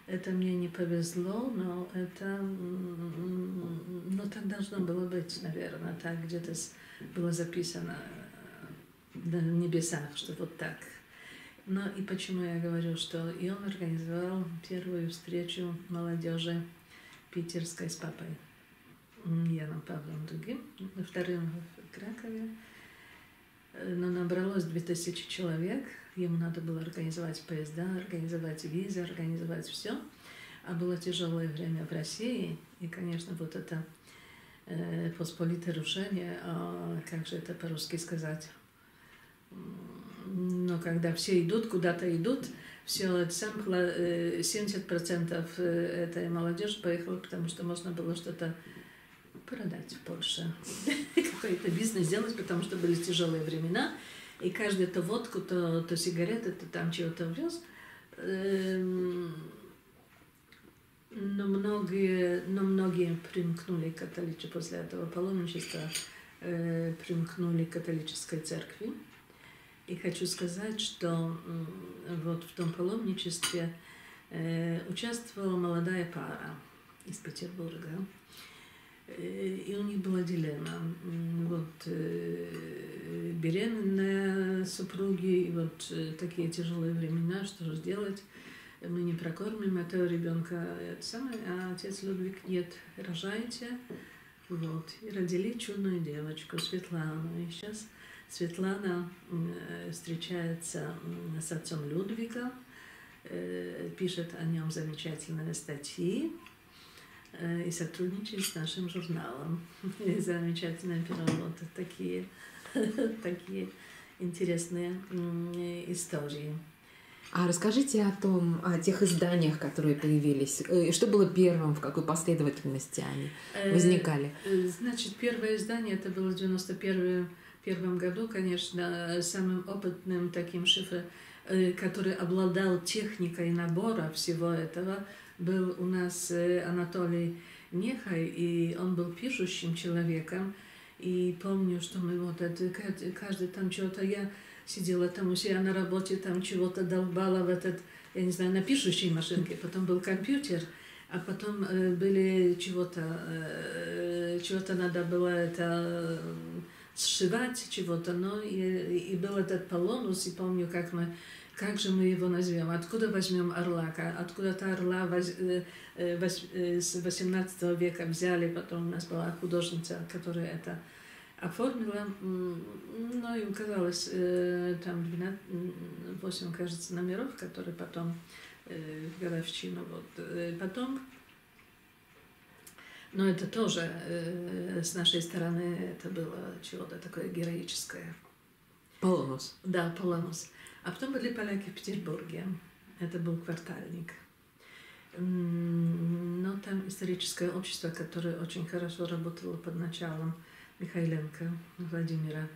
это мне не повезло, но это, но так должно было быть, наверное, так где-то было записано на небесах, что вот так. Но и почему я говорю, что и он организовал первую встречу молодежи питерской с папой Яном Павлом II, вторым в Кракове. Но набралось 2000 человек, ему надо было организовать поезда, организовать визы, организовать все. А было тяжелое время в России, и, конечно, вот это посполитое рушение, как же это по-русски сказать? Но когда все идут, куда-то идут, все, 70% этой молодежи поехало, потому что можно было что-то продать в Польше, какой-то бизнес сделать, потому что были тяжелые времена, и каждый то водку, то сигареты, то там чего-то вез. Но многие примкнули к католичеству, после этого паломничества примкнули к католической церкви. И хочу сказать, что вот в том паломничестве участвовала молодая пара из Петербурга. И у них была дилемма. Вот, беременные супруги, и вот такие тяжелые времена, что же делать? Мы не прокормим этого ребенка, а отец Людвиг: нет, рожайте. Вот, и родили чудную девочку Светлану. И сейчас Светлана встречается с отцом Людвига, пишет о нем замечательные статьи и сотрудничает с нашим журналом. И замечательные переводы, такие интересные истории. А расскажите о тех изданиях, которые появились. Что было первым, в какой последовательности они возникали? Значит, первое издание, это было в 1991 году, конечно, самым опытным таким шифром, который обладал техникой набора всего этого, был у нас Анатолий Нехай, и он был пишущим человеком. И помню, что мы вот это, каждый там чего-то, я сидела там у себя на работе, там чего-то долбала в этот, я не знаю, на пишущей машинке, потом был компьютер, а потом были чего-то надо было это сшивать чего-то, но и был этот Polonus, и помню, как же мы его назовем, откуда возьмем орла, откуда-то орла с 18 века взяли, потом у нас была художница, которая это оформила, но и указалось там 8, кажется, номеров, которые потом годовщину. Вот. Потом, но это тоже с нашей стороны это было чего-то такое героическое. Polonus. Да, Polonus. А потом были поляки в Петербурге. Это был квартальник. Но там историческое общество, которое очень хорошо работало под началом Михайленко Владимира,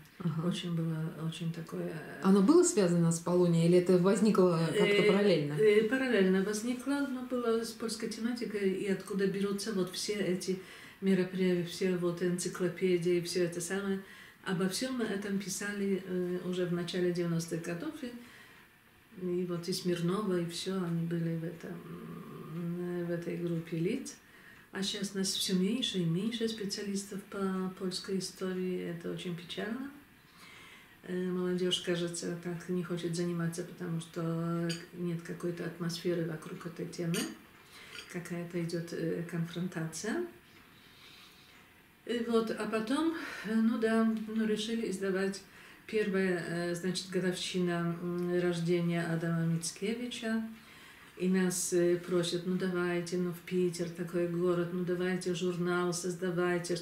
очень было очень такое... Оно было связано с Poloniей или это возникло как-то параллельно? Параллельно возникло, но было с польской тематикой, и откуда берутся вот все эти мероприятия, все вот энциклопедии, все это самое. Обо всем этом писали уже в начале 90-х годов, и вот и Смирнова, и все, они были в этой группе лиц. А сейчас нас все меньше и меньше специалистов по польской истории. Это очень печально. Молодежь, кажется, так не хочет заниматься, потому что нет какой-то атмосферы вокруг этой темы. Какая-то идет конфронтация. И вот, а потом, ну да, ну решили издавать первая, значит, годовщина рождения Адама Мицкевича. И нас просят, ну давайте, ну в Питер такой город, ну давайте журнал создавайте.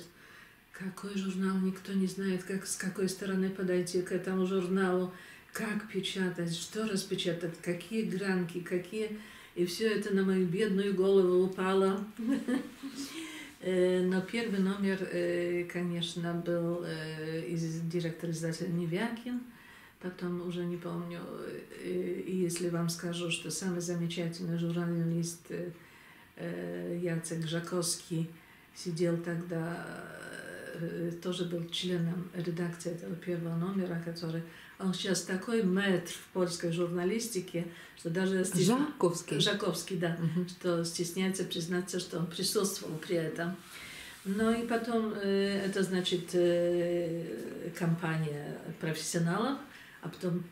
Какой журнал? Никто не знает, как, с какой стороны подойти к этому журналу, как печатать, что распечатать, какие гранки, какие... И все это на мою бедную голову упало. Но первый номер, конечно, был директор-издатель Невякин. Потом уже не помню, и если вам скажу, что самый замечательный журналист Яцек Жаковский сидел тогда, тоже был членом редакции этого первого номера, который... Он сейчас такой мэтр в польской журналистике, что даже... Жаковский? Жаковский, да. Что стесняется признаться, что он присутствовал при этом. Ну и потом, это значит компания профессионалов, а потом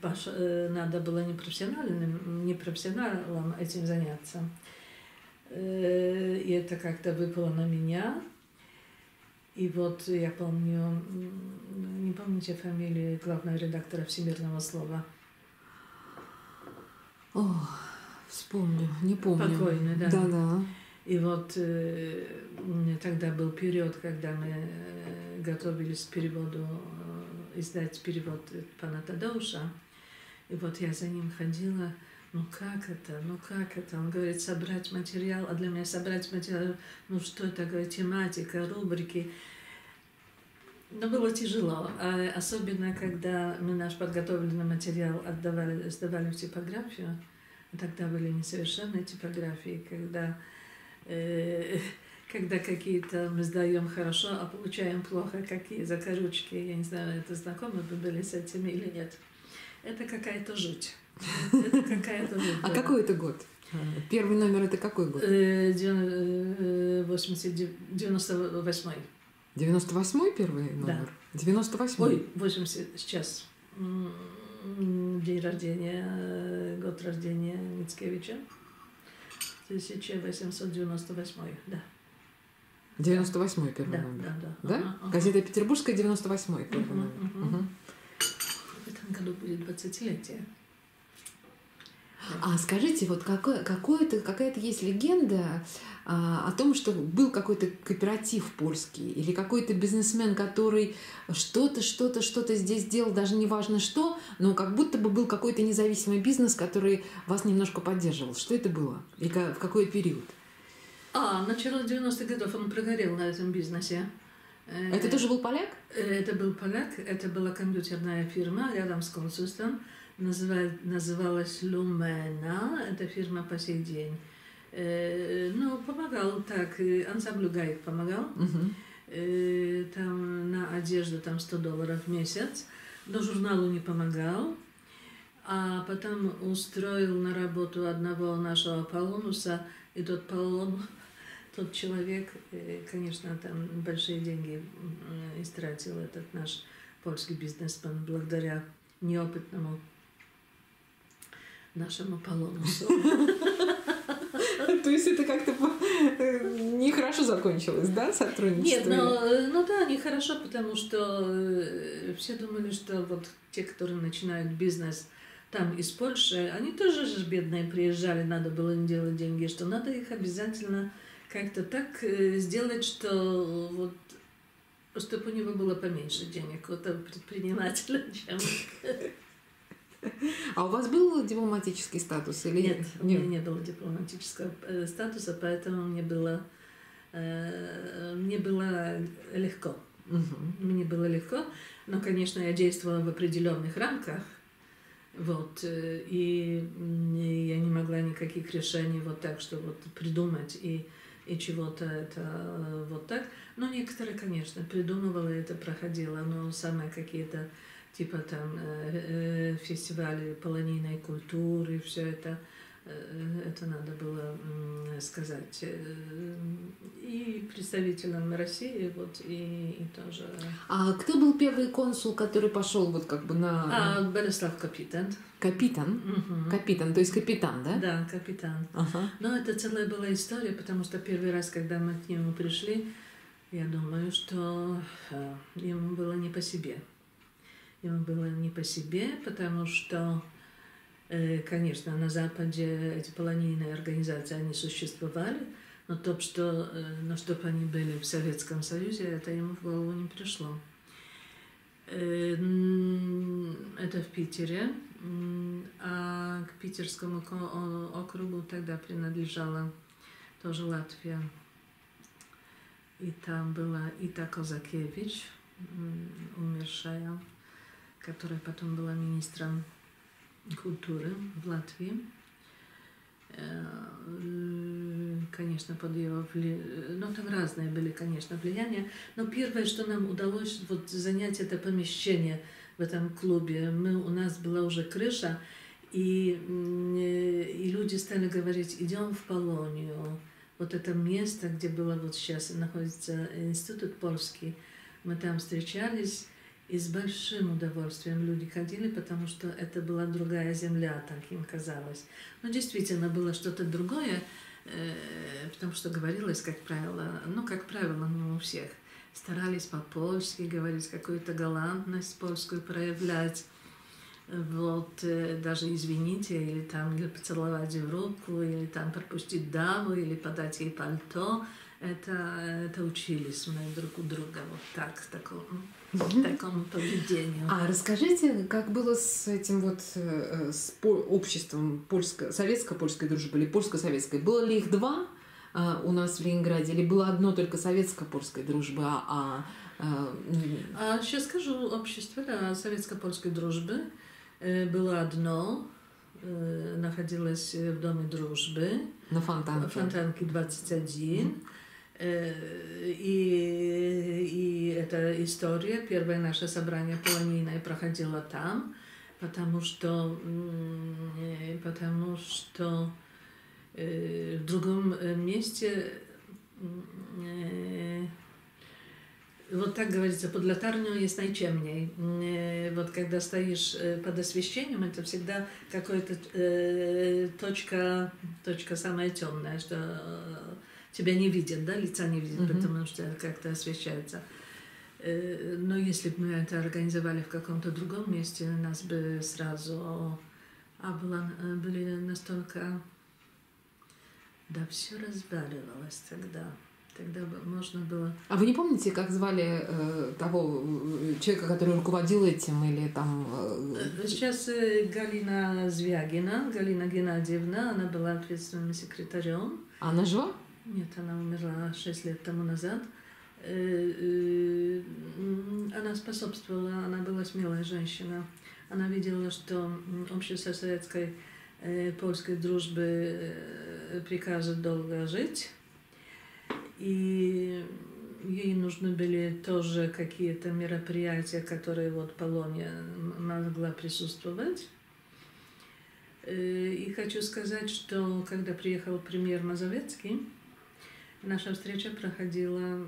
надо было непрофессионалам этим заняться. И это как-то выпало на меня. И вот я помню, не помните фамилию главного редактора «Всемирного слова»? О, вспомню, не помню. Покойный, да? Да-да. И вот тогда был период, когда мы готовились к переводу, издать перевод пана Тадауша. И вот я за ним ходила. Ну как это? Ну как это? Он говорит, собрать материал. А для меня собрать материал, ну что это, говорит, тематика, рубрики. Но было тяжело. Особенно, когда мы наш подготовленный материал отдавали, сдавали в типографию. Тогда были несовершенные типографии, когда какие-то мы сдаем хорошо, а получаем плохо, какие закорючки. Я не знаю, это знакомы вы были с этими или нет. Это какая-то жуть. Это какая-то жуть. А какой это год? Первый номер это какой год? 98-й. 98-й первый номер? Да. 98-й? Ой, 80 сейчас. День рождения, год рождения Мицкевича. 1898, да. 98-й первый номер. Да, да. Да? Газета «Петербургская», 98-й первый номер. В этом году будет 20-летие. А скажите, вот какая-то есть легенда о том, что был какой-то кооператив польский или какой-то бизнесмен, который что-то здесь делал, даже не важно что, но как будто бы был какой-то независимый бизнес, который вас немножко поддерживал. Что это было? И в какой период? Начало 90-х годов он прогорел на этом бизнесе. Это тоже был поляк? Это был поляк, это была компьютерная фирма рядом с консульством. Называлась «Lumena», это фирма по сей день. Ну, помогал так, ансамблю «Гайк» помогал. Там на одежду там $100 в месяц, но журналу не помогал. А потом устроил на работу одного нашего Polonus'а, и тот Polonus, тот человек, конечно, там большие деньги истратил этот наш польский бизнесмен благодаря неопытному нашему Polonus'у. То есть это как-то нехорошо закончилось, да, сотрудничество? Нет, ну да, нехорошо, потому что все думали, что вот те, которые начинают бизнес, там из Польши, они тоже же бедные приезжали, надо было им делать деньги, что надо их обязательно как-то так сделать, что вот, чтобы у него было поменьше денег, вот предпринимателя, чем... А у вас был дипломатический статус? Или... Нет, у меня не было дипломатического статуса, поэтому мне было легко. Угу. Мне было легко, но, конечно, я действовала в определенных рамках, вот, и я не могла никаких решений вот так, что вот придумать и чего-то это вот так. Но некоторые, конечно, придумывала, это проходило, но самые какие-то типа там фестивали полонийной культуры, все это надо было сказать и представителям России, вот, и тоже. А кто был первый консул, который пошел вот как бы на... Борислав Капитан. Капитан? Угу. Капитан, то есть капитан, да? Да, капитан. Ага. Но это целая была история, потому что первый раз, когда мы к нему пришли, я думаю, что ему было не по себе. Ему было не по себе, потому что, конечно, на Западе эти полонийные организации, они существовали, но то, что, но чтобы они были в Советском Союзе, это ему в голову не пришло. Это в Питере, а к Питерскому округу тогда принадлежала тоже Латвия. И там была Ита Козакевич, умершая, которая потом была министром культуры в Латвии. Конечно, под его влиянием, но там разные были, конечно, влияния. Но первое, что нам удалось вот занять, это помещение в этом клубе. У нас была уже крыша, и люди стали говорить: идем в Полонию. Вот это место, где было вот сейчас находится Институт Польский. Мы там встречались, и с большим удовольствием люди ходили, потому что это была другая земля, так им казалось. Но действительно было что-то другое, потому что говорилось, как правило, ну, как правило, не у всех. Старались по-польски говорить, какую-то галантность польскую проявлять. Вот, даже извините, или там или поцеловать в руку, или там пропустить даму, или подать ей пальто. Это учились мы друг у друга вот так, такому поведению. А расскажите, как было с этим вот с обществом советско-польской дружбы или польско-советской? Было ли их два у нас в Ленинграде, или было одно только советско-польской дружбы? Сейчас скажу, общество, да, советско-польской дружбы было одно. Находилась в Доме дружбы на Фонтанке 21. И эта история, первое наше собрание полонийное проходило там, потому что в другом месте, вот так говорится, под латарню есть найчемней. Вот когда стоишь под освещением, это всегда какая-то точка самая темная, что тебя не видят, да, лица не видят, потому что как-то освещается. Но если бы мы это организовали в каком-то другом месте, нас бы сразу... были настолько... Да, все разваливалось тогда. Тогда можно было... А вы не помните, как звали того человека, который руководил этим, или там... Сейчас Галина Звягина, Галина Геннадьевна, она была ответственным секретарем. Она жива? Нет, она умерла 6 лет тому назад. Она способствовала, она была смелая женщина. Она видела, что общество советской польской дружбы приказывает долго жить. И ей нужны были тоже какие-то мероприятия, которые вот Полония могла присутствовать. И хочу сказать, что когда приехал премьер Мазовецкий, наша встреча проходила,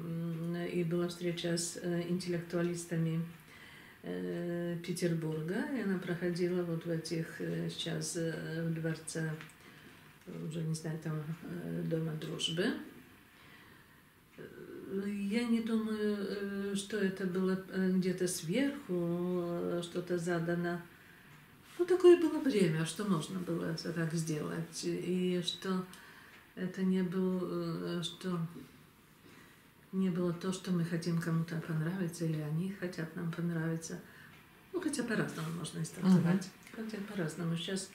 и была встреча с интеллектуалистами Петербурга, и она проходила вот в этих сейчас в дворце, уже не знаю, там Дома дружбы. Я не думаю, что это было где-то сверху, что-то задано. Ну, такое было время, что можно было так сделать, и что это не было, что не было то, что мы хотим кому-то понравиться, или они хотят нам понравиться. Ну, хотя по-разному можно и трактовать, хотя по-разному. Сейчас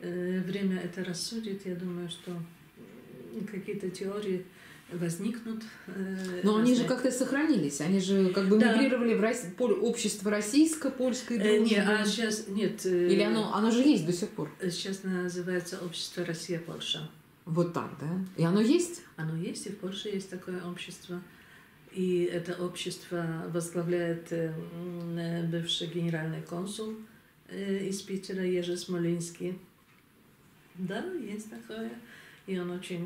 время это рассудит, я думаю, что какие-то теории возникнут. Но они же как-то сохранились, они же как бы мигрировали в общество российское, польское. Сейчас нет. Или оно же есть до сих пор? Сейчас называется общество Россия-Польша. Вот так, да? И оно есть? Оно есть, и в Польше есть такое общество. И это общество возглавляет бывший генеральный консул из Питера Ежи Смолинский. Да, есть такое. И он очень...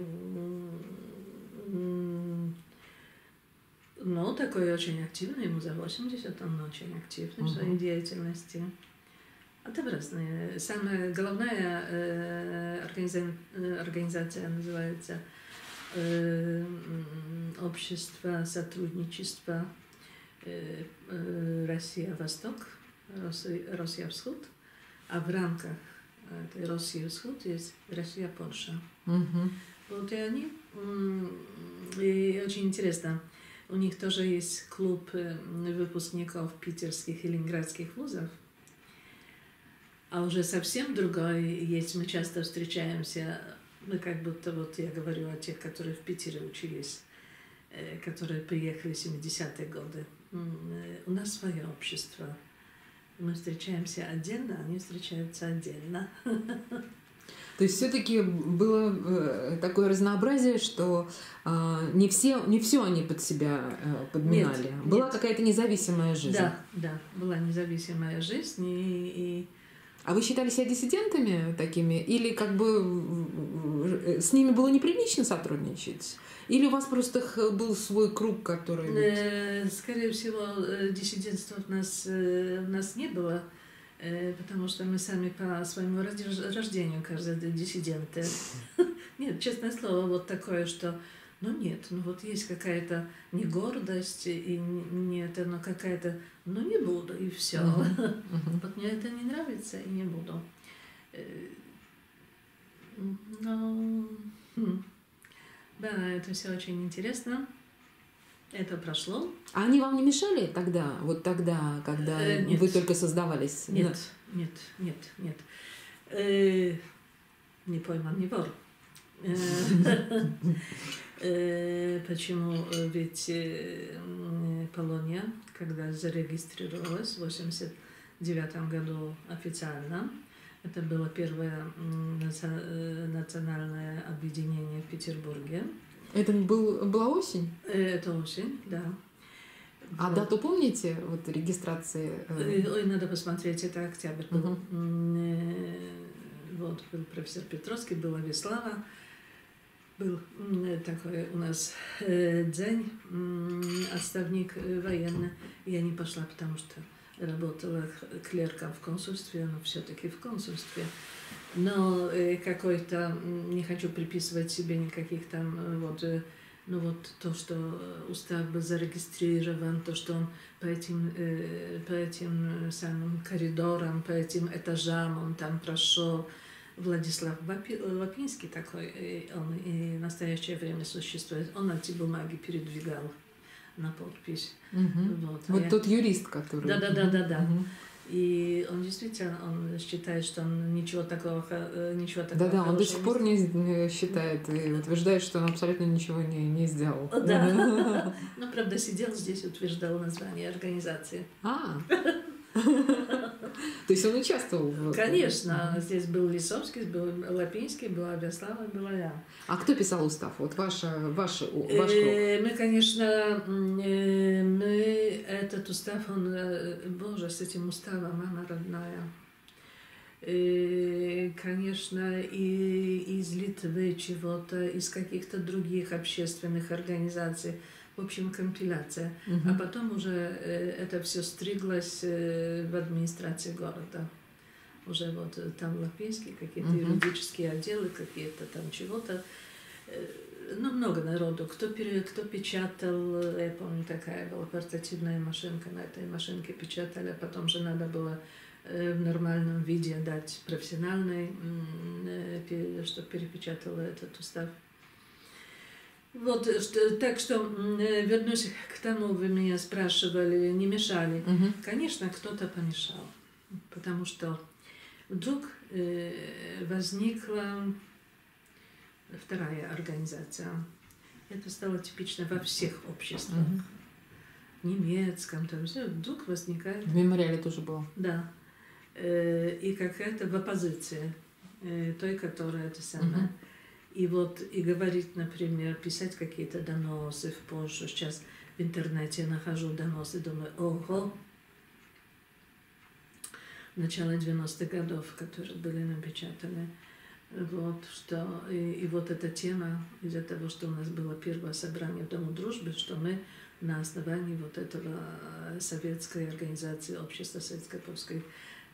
Ну, такой очень активный, ему за 80, он очень активный в своей деятельности. А там разные. Самая главная организация называется «Общество сотрудничества Россия-Восток», «Россия-Всход», а в рамках этой «Россия-Всход» есть «Россия-Польша». Вот и они, и очень интересно, у них тоже есть клуб выпускников питерских и ленинградских вузов, а уже совсем другой есть, мы часто встречаемся, мы как будто, вот я говорю о тех, которые в Питере учились, которые приехали в 70-е годы, у нас свое общество, мы встречаемся отдельно, они встречаются отдельно. То есть все-таки было такое разнообразие, что не все они под себя подминали. Нет, была какая-то независимая жизнь. Да, была независимая жизнь. А вы считали себя диссидентами такими? Или как бы с ними было неприлично сотрудничать? Или у вас просто был свой круг, который... Скорее всего, диссидентства у нас не было. Потому что мы сами по своему рождению, кажется, диссиденты. Нет, честное слово, вот такое, что... Ну нет, ну вот есть какая-то не гордость, и нет, но какая-то... Ну не буду, и все. Вот мне это не нравится, и не буду. Но... Да, это все очень интересно. Это прошло. А они вам не мешали тогда, вот тогда, когда вы только создавались? Нет. Не пойман, не вор. Почему? Ведь Полония, когда зарегистрировалась в 1989 году официально, это было первое национальное объединение в Петербурге. Это была осень? Это осень, да. А вот. Дату помните, вот регистрации? Ой, надо посмотреть, это октябрь был. Вот был профессор Петровский, была Веслава, был такой у нас дзень, отставник военный. Я не пошла, потому что работала клерком в консульстве, но все-таки в консульстве. Но какой-то, не хочу приписывать себе никаких там, вот, ну вот то, что устав был зарегистрирован, то, что он по этим самым коридорам, по этим этажам он там прошел. Владислав Лапинский такой, он и в настоящее время существует, он эти бумаги передвигал на подпись. Вот тот юрист, который... Да. И он действительно, он считает, что он ничего такого. Да, он до сих пор не считает и утверждает, что он абсолютно ничего не сделал. Да. Ну, правда, сидел здесь, утверждал название организации. То есть он участвовал? Конечно. Здесь был Лисовский, был Лапинский, была Вяслава, была я. А кто писал устав? Вот ваш круг? Мы, конечно, этот устав, он... Боже, с этим уставом, мама родная. Конечно, и из Литвы чего-то, из каких-то других общественных организаций. В общем, компиляция. А потом уже это все стриглось в администрации города. Уже вот там Лапинский, какие-то юридические отделы, какие-то там чего-то. Ну, много народу. Кто печатал, я помню, такая была портативная машинка. На этой машинке печатали, а потом же надо было в нормальном виде дать профессиональной, чтобы перепечатала этот устав. Вот, так что вернусь к тому, вы меня спрашивали, не мешали. Угу. Конечно, кто-то помешал, потому что вдруг возникла вторая организация. Это стало типично во всех обществах. Угу. Немецком, там все, вдруг возникает... В мемориале тоже было. Да. И какая-то в оппозиции той, которая это самое. Mm-hmm. И вот, и говорить, например, писать какие-то доносы в Польшу. Сейчас в интернете нахожу доносы, думаю, ого! Начало 90-х годов, которые были напечатаны. Вот, что... и вот эта тема из-за того, что у нас было первое собрание в Дому Дружбы, что мы на основании вот этого советской организации, общества советско-польской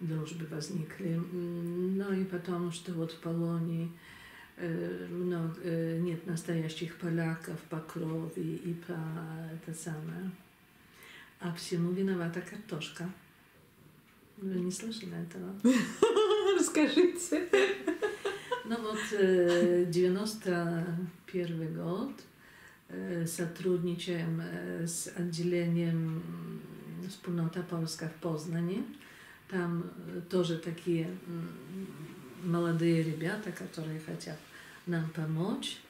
дружбы возникли. Ну и потом, что вот в Полонии нет настоящих поляков по крови и по это самое. А всему виновата картошка. Вы не слышали этого? Расскажите. Ну вот, 91 год. Сотрудничаем с отделением «Wspólnota Polska» в Познани. Там тоже такие молодые ребята, которые хотят нам помочь.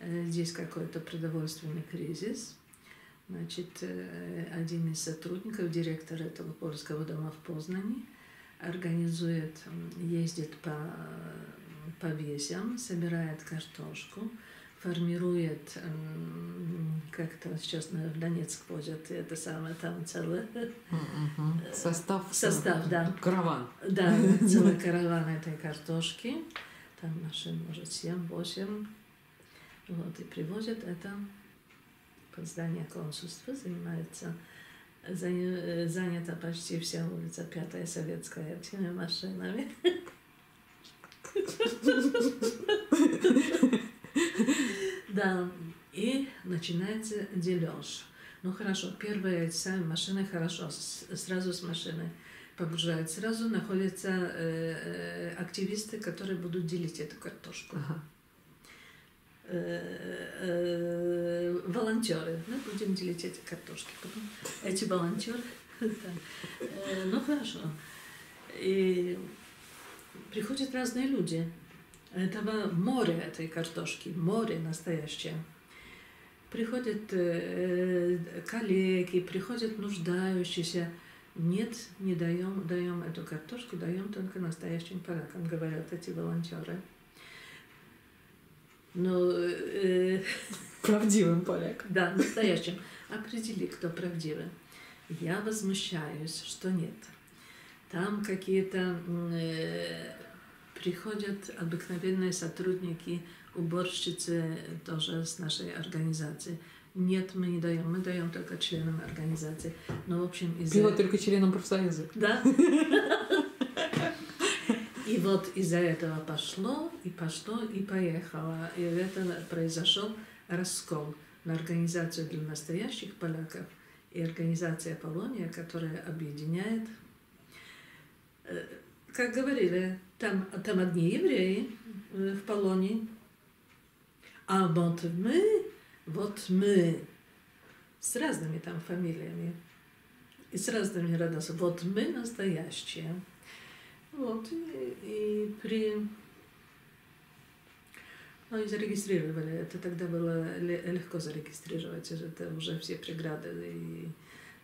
Здесь какой-то продовольственный кризис. Значит, один из сотрудников, директор этого польского дома в Познани, организует, ездит по весям, собирает картошку, формирует, как-то сейчас, наверное, в Донецк возят, это самое, там целый... Состав? Состав, да. Караван. Да, целый караван этой картошки. Там машин, может, 7-8. Вот, и привозят это под здание консульства. Занята почти вся улица 5-я советская этими машинами. Да, и начинается дележ. Ну хорошо, первые сами машины хорошо, сразу с машины погружают. Сразу находятся активисты, которые будут делить эту картошку. Ага. Волонтеры. Мы будем делить эти картошки. Потом эти волонтеры. Ну хорошо. И приходят разные люди. Этого море этой картошки, море настоящее. Приходят коллеги, приходят нуждающиеся. Нет, не даем, даем эту картошку, даем только настоящим полякам, говорят эти волонтеры. Но правдивым полякам. Да, настоящим. Определи, кто правдивый. Я возмущаюсь, что нет. Там какие-то... приходят обыкновенные сотрудники, уборщицы тоже с нашей организации. Нет, мы не даем, мы даем только членам организации. Но в общем из-за... Пиво только членам профсоюза. Да. И вот из-за этого пошло, и поехало. И это произошел раскол на организацию для настоящих поляков и организация Полония, которая объединяет. Как говорили, там одни евреи в Полонии, а вот мы, с разными там фамилиями и с разными родами, вот мы настоящие. Вот, и ну, и зарегистрировали, это тогда было легко зарегистрировать, это уже все преграды, и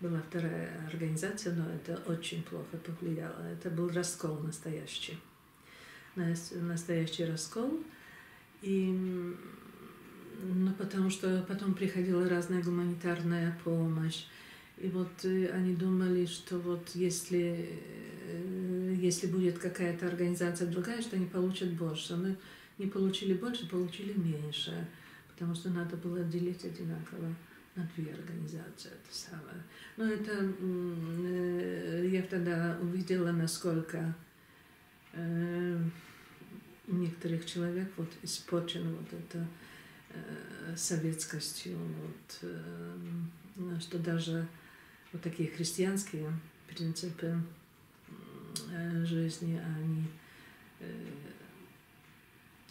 была вторая организация, но это очень плохо повлияло. Это был раскол настоящий. Настоящий раскол. И, ну, потому что потом приходила разная гуманитарная помощь. И вот они думали, что вот если будет какая-то организация другая, что они получат больше. Мы не получили больше, получили меньше. Потому что надо было делить одинаково на две организации, это самое. Но это я тогда увидела, насколько некоторых человек вот испорчен вот это советскостью, вот, что даже вот такие христианские принципы жизни,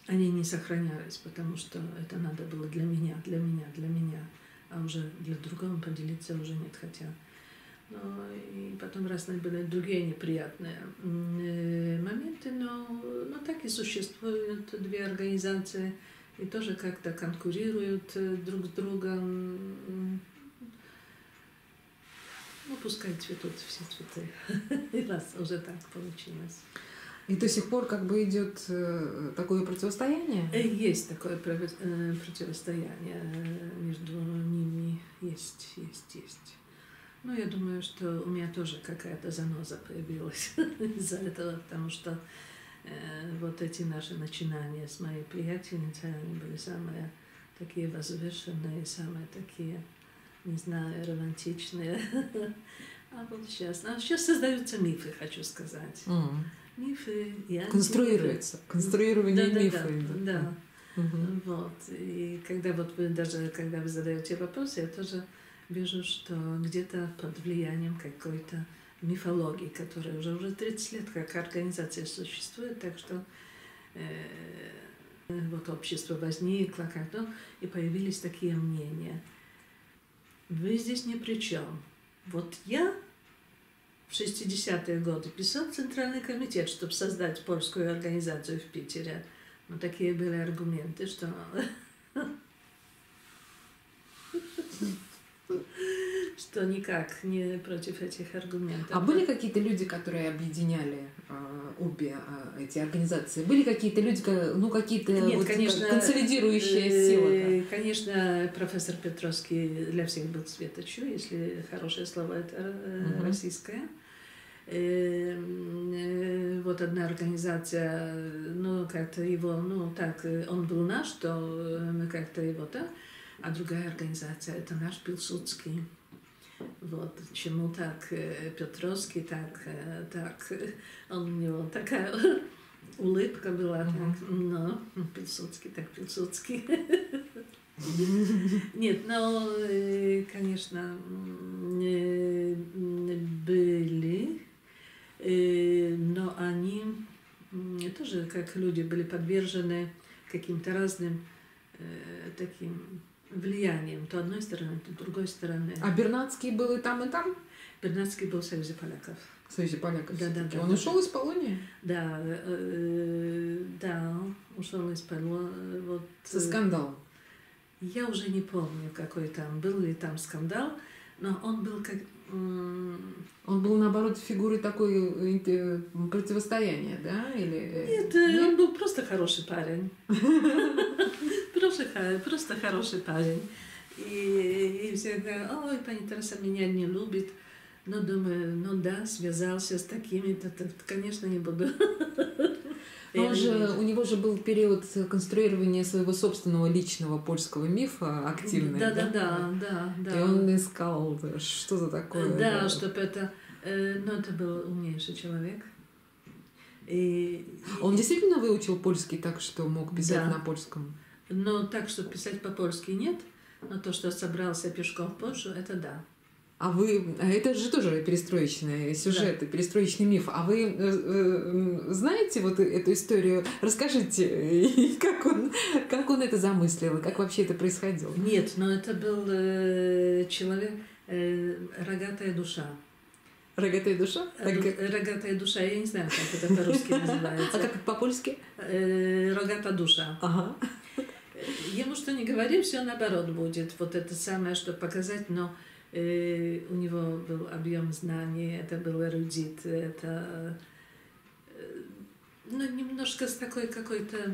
они не сохранялись, потому что это надо было для меня, а уже для другого поделиться уже нет, хотя. Ну, и потом разные были другие неприятные моменты, но так и существуют две организации, и тоже как-то конкурируют друг с другом. Ну, пускай цветут все цветы. И раз уже так получилось. И до сих пор как бы идет такое противостояние? Есть такое противостояние между ними. Есть. Ну, я думаю, что у меня тоже какая-то заноза появилась из-за этого, потому что вот эти наши начинания с моей приятельницей, они были самые такие возвышенные, самые такие, не знаю, романтичные. А вот сейчас создаются мифы, хочу сказать. Мифы и антимифы. Конструируется. Конструирование мифы. Да. Вот. И когда вот вы даже, когда вы задаете вопросы, я тоже вижу, что где-то под влиянием какой-то мифологии, которая уже 30 лет как организация существует, так что вот общество возникло как-то, и появились такие мнения. Вы здесь ни при чем. Вот я в 60-е годы писал в Центральный комитет, чтобы создать польскую организацию в Питере. Но такие были аргументы, что... что никак не против этих аргументов. А были какие-то люди, которые объединяли обе эти организации? Были какие-то люди, какие-то вот, конечно, консолидирующие силы? Конечно, профессор Петровский для всех был светочью, если хорошее слово это российское. Вот одна организация, он был наш, то мы как-то его так. А другая организация, это наш Пилсудский. Вот, чему так Петровский, так он, у него такая улыбка была, так, но Пилсудский. Нет, но, конечно, были, но они тоже, как люди, были подвержены каким-то разным таким влиянием, то одной стороны, то другой стороны. А Бернацкий был и там, и там? Бернацкий был в Союзе поляков. В Союзе поляков? Да. Он ушел из Полонии? Да, ушел из Полонии. Вот. Со скандалом? Я уже не помню, какой там был, ли там скандал, но он был как... Он был, наоборот, фигурой такой противостояния, да? Или... Нет, он был просто хороший парень. Просто хороший парень. И все говорят, ой, пани Тереса меня не любит. Но думаю, связался с такими-то, конечно, не буду. У него же был период конструирования своего собственного личного польского мифа активный. Да. И он искал, что за такое. Да, чтобы это... Но это был умнейший человек. Он действительно выучил польский так, что мог писать на польском? Но так, чтобы писать по-польски, нет. Но то, что собрался пешком в Польшу, это да. А это же тоже перестроечные сюжеты, перестроечный миф. А вы знаете вот эту историю? Расскажите, как он это замыслил, как вообще это происходило? Нет, но это был человек, рогатая душа. Рогатая душа? Рогатая душа, я не знаю, как это по-русски называется. А как по-польски? Рогата душа. Ага. Ему что не говорим, все наоборот будет. Вот это самое, что показать, но... У него был объем знаний, это был эрудит, это немножко с такой какой-то...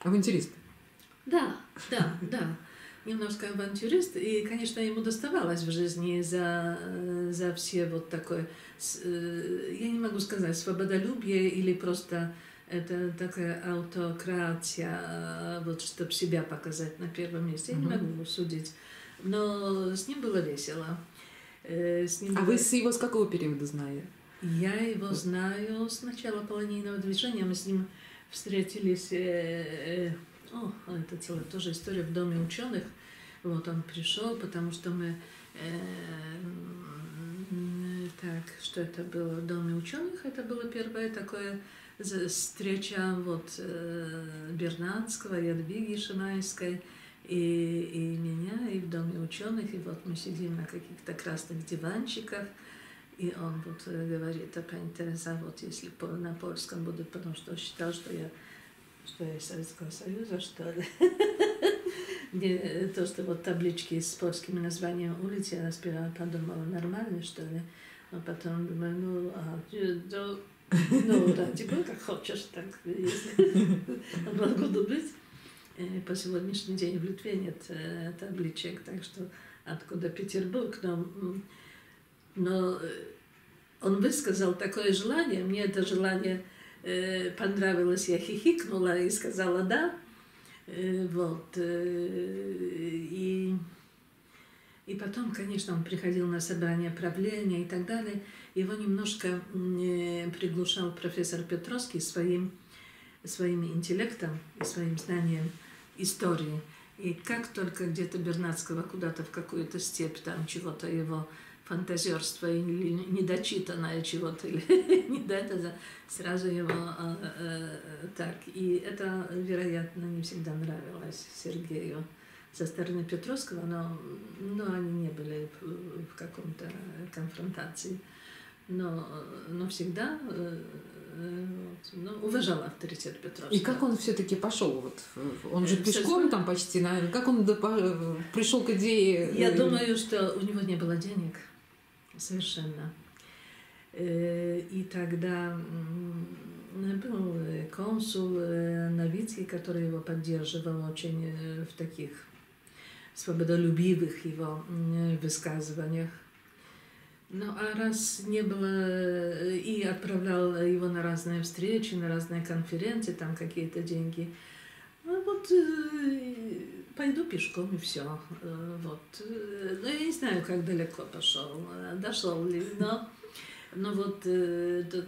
Авантюрист. Да. Немножко авантюрист. И, конечно, ему доставалось в жизни за все вот такое... Я не могу сказать, свободолюбие или просто это такая автократия, вот чтобы себя показать на первом месте. Я не могу судить. Но с ним было весело. Вы его с какого периода знаете? Я его знаю с начала полонийного движения. Мы с ним встретились... это целая тоже история в Доме ученых. Вот он пришел, потому что мы Так, что это было в Доме ученых? Это была первая такая встреча вот Бернацкого, Людвиги Шимайской и меня, и в Доме ученых. И вот мы сидим на каких-то красных диванчиках, и он вот говорит: а пань Тереза, вот если на польском будет, потому что считал, что я из Советского Союза, что ли. То, что вот таблички с польскими названиями улиц, я сперва подумала, нормально, что ли. А потом думаю, ради бога, как хочешь, так, если буду быть. По сегодняшний день в Литве нет табличек, так что откуда Петербург. Но он высказал такое желание, мне это желание понравилось, я хихикнула и сказала «да». Вот. И потом, конечно, он приходил на собрание правления и так далее. Его немножко приглушал профессор Петровский своим интеллектом и своим знанием истории. И как только где-то Бернацкого куда-то в какую-то степь, там чего-то его фантазерство или недочитанное чего-то, сразу его так. И это, вероятно, не всегда нравилось Сергею. Со стороны Петровского, но они не были в каком-то конфронтации. Но всегда уважал авторитет Петровского. И как он все-таки пошел? Вот, он же пешком там почти, наверное. Как он пришел к идее? Я думаю, что у него не было денег совершенно. И тогда был консул Новицкий, который его поддерживал очень в таких свободолюбивых его высказываниях. Ну, а раз не было, и отправлял его на разные встречи, на разные конференции, там какие-то деньги. Ну, вот пойду пешком и все. Вот. Ну, я не знаю, как далеко пошел, дошел ли, но вот та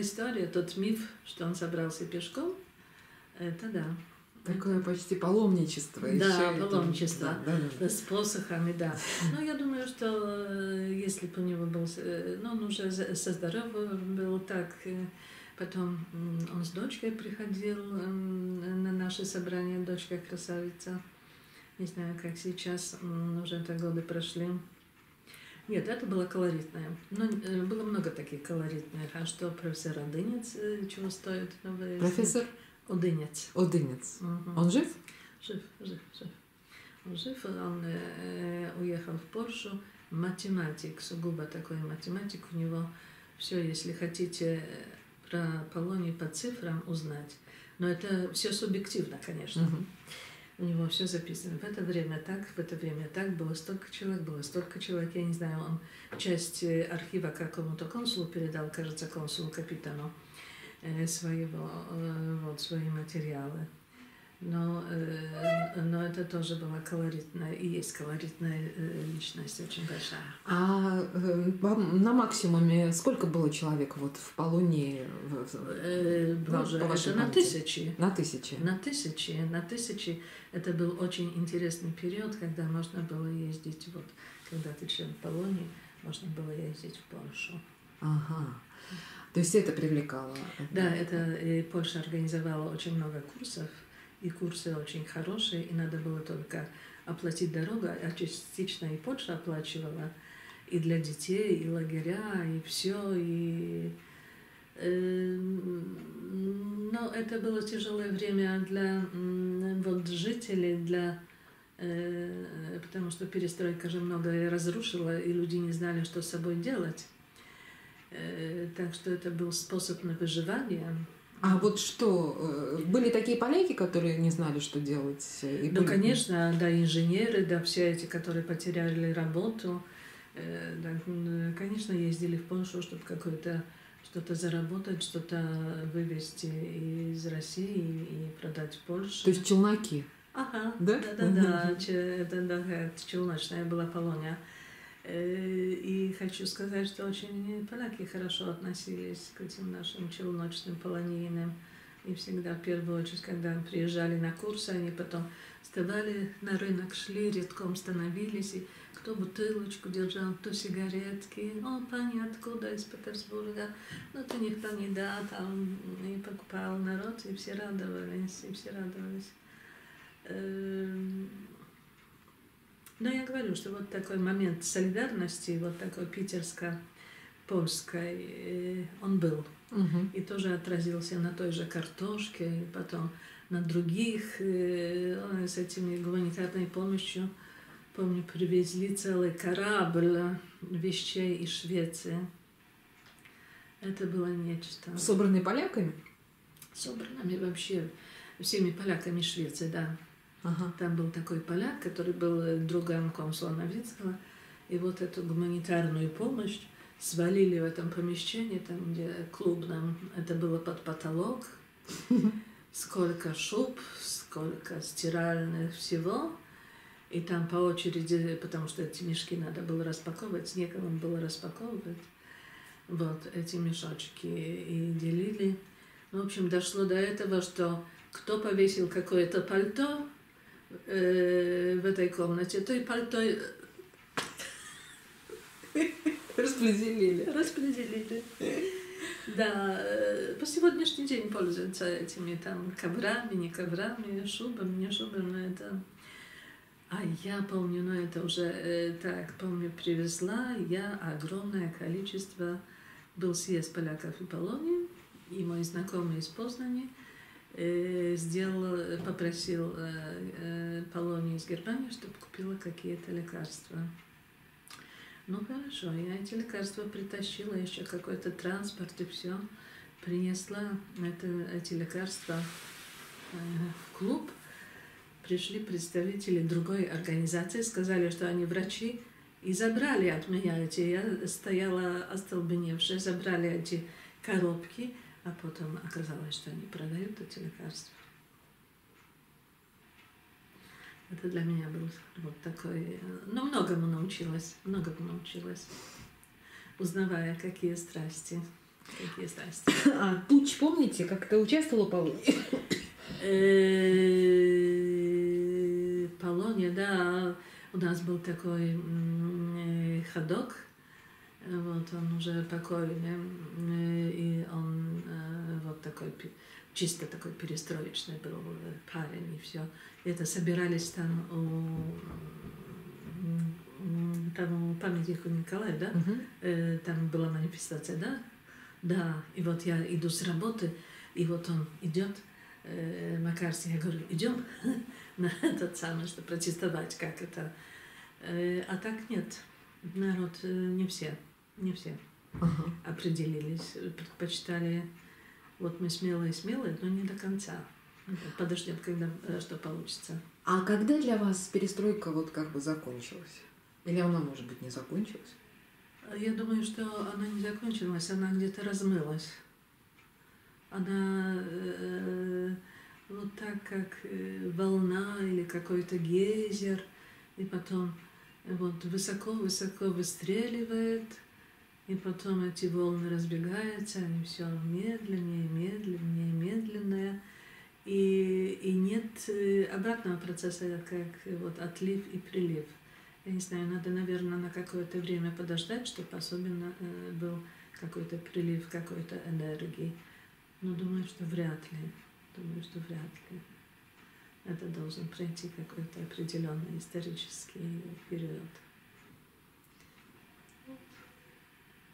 история, тот миф, что он собрался пешком, это да. Такое почти паломничество. Да, паломничество. Да. С посохами, да. Но я думаю, что если бы у него был... Ну, он уже со здоровым был так. Потом он с дочкой приходил на наше собрание. Дочка красавица. Не знаю, как сейчас. Уже это годы прошли. Нет, это было колоритное. Но было много таких колоритных. А что профессор Одынец, чего стоит? Профессор? Одынец. Одынец. Угу. Он жив? Жив. Он жив, он уехал в Польшу. Математик, сугубо такой математик. У него все, если хотите, про Полонию по цифрам узнать. Но это все субъективно, конечно. Угу. У него все записано. В это время так, было столько человек. Я не знаю, он часть архива какому-то консулу передал, кажется, консулу Капитану, свои материалы. Но это тоже было колоритная, и есть колоритная личность очень большая. А на максимуме сколько было человек вот в Полонии? Боже, это на тысячи. Это был очень интересный период, когда можно было ездить, вот, когда ты член Полонии, можно было ездить в Польшу. Ага. То есть это привлекало? Да, это Польша организовала очень много курсов, и курсы очень хорошие, и надо было только оплатить дорогу, а частично и Польша оплачивала, и для детей, и лагеря, и все. Но это было тяжелое время для жителей, потому что перестройка же многое разрушила, и люди не знали, что с собой делать. Так что это был способ на выживание. А вот что, были такие поляки, которые не знали, что делать? И ну, были... конечно, да, инженеры, да, все эти, которые потеряли работу, да, конечно, ездили в Польшу, чтобы что-то заработать, что-то вывезти из России и продать в Польше. То есть челноки? Ага, да, это челночная была Полония. И хочу сказать, что очень поляки хорошо относились к этим нашим челночным полонийным. И всегда, в первую очередь, когда приезжали на курсы, они потом вставали на рынок, шли, редком становились, и кто бутылочку держал, кто сигаретки. О, пани, откуда из Петербурга? Ну, ты никто не дал, там и покупал народ, и все радовались, и все радовались. Но я говорю, что вот такой момент солидарности, вот такой питерско-польской, он был. Угу. И тоже отразился на той же картошке, и потом на других, с этими гуманитарной помощью. Помню, привезли целый корабль вещей из Швеции. Это было нечто. Собранные поляками? Собранными вообще всеми поляками Швеции, да. Ага. Там был такой поляк, который был другом консула Новицкого. И вот эту гуманитарную помощь свалили в этом помещении, там, где клубном. Это было под потолок. Сколько шуб, сколько стиральных всего. И там по очереди, потому что эти мешки надо было распаковывать, некому было распаковывать. Вот эти мешочки и делили. Ну, в общем, дошло до этого, что кто повесил какое-то пальто в этой комнате, то и пальто распределили. Распределили. Да, по сегодняшний день пользуются этими там коврами, не коврами, шубами, не шубами. Это... А я помню, ну это уже так, помню, привезла я огромное количество, был съезд поляков и Полонии, и мой знакомый из Познани попросил Полонию из Германии, чтобы купила какие-то лекарства. Ну хорошо, я эти лекарства притащила, еще какой-то транспорт и все, принесла эти лекарства в клуб. Пришли представители другой организации, сказали, что они врачи, и забрали от меня эти, я стояла остолбеневшая, забрали эти коробки, а потом оказалось, что они продают эти лекарства. Это для меня был вот такой... Ну, многому научилась, узнавая, какие страсти, А путч, помните, как ты участвовала, Полония? Полония, да, у нас был такой ходок, вот он уже покойный, и он вот такой, чисто такой перестроечный был парень, и все. Это собирались там у памятника Николая, да? Угу. Там была манифестация, да? Да, и вот я иду с работы, и вот он идет, Макарс, я говорю, идем на этот самый, чтобы протестовать, как это. А так нет, народ не все определились, предпочитали, вот мы смелые, но не до конца. Подождем, когда что получится. А когда для вас перестройка вот как бы закончилась? Или она, может быть, не закончилась? Я думаю, что она не закончилась, она где-то размылась. Она вот так, как волна или какой-то гейзер, и потом вот высоко-высоко выстреливает, и потом эти волны разбегаются, они все медленнее. И нет обратного процесса, как вот отлив и прилив. Я не знаю, надо, наверное, на какое-то время подождать, чтобы особенно был какой-то прилив, какой-то энергии. Но думаю, что вряд ли. Это должен пройти какой-то определенный исторический период. Вот.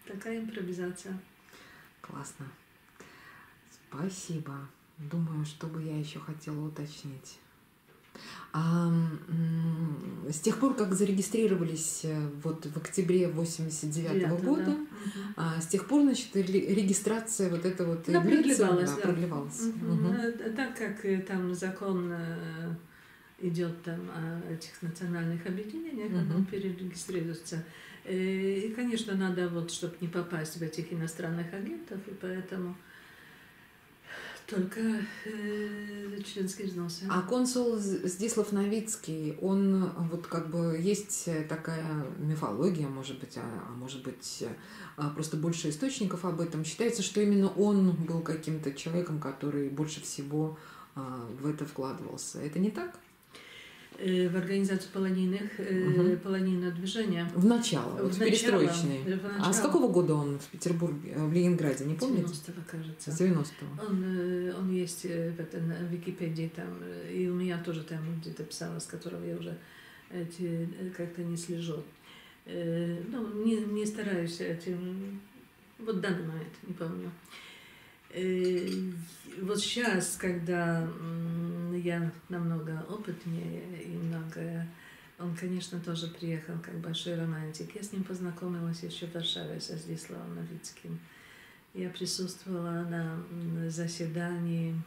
Такая импровизация. Классно. Спасибо. Думаю, что бы я еще хотела уточнить. С тех пор, как зарегистрировались вот в октябре 89-го года, да. С тех пор, значит, регистрация вот эта вот продлевалась. Так как там закон идет там о этих национальных объединениях, он перерегистрируется. И, конечно, надо вот, чтобы не попасть в этих иностранных агентов, и поэтому... Только членские взносы. А консул Зислав Новицкий, он вот как бы есть такая мифология, может быть, просто больше источников об этом. Считается, что именно он был каким-то человеком, который больше всего в это вкладывался. Это не так? в организацию полонийных, полонийного движения. В начало, вот в перестроечные. А с какого года он в Петербурге, в Ленинграде, не помните? С 90-го, кажется. С 90-го. Он есть в Википедии там, и у меня тоже там где-то писала, с которого я уже как-то не слежу. Ну, не стараюсь этим, вот в данный момент, не помню. Вот сейчас, когда я намного опытнее и много... Он, конечно, тоже приехал как большой романтик. Я с ним познакомилась еще в Варшаве со Зиславом Новицким. Я присутствовала на заседании,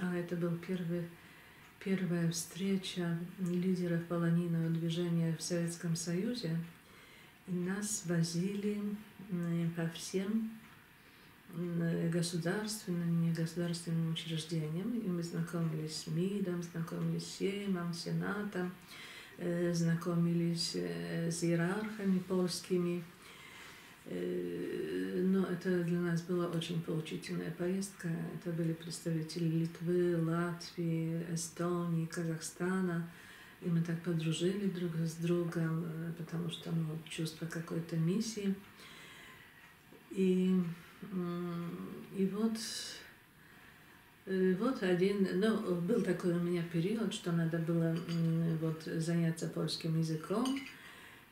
а это была первая встреча лидеров полонийного движения в Советском Союзе. И нас возили по всем государственным, негосударственным учреждениям. И мы знакомились с МИДом, знакомились с Сеймом, Сенатом, знакомились с иерархами польскими. Но это для нас была очень поучительная поездка. Это были представители Литвы, Латвии, Эстонии, Казахстана. И мы так подружили друг с другом, потому что ну, чувство какой-то миссии. И вот один, ну, был такой у меня период, что надо было вот, заняться польским языком,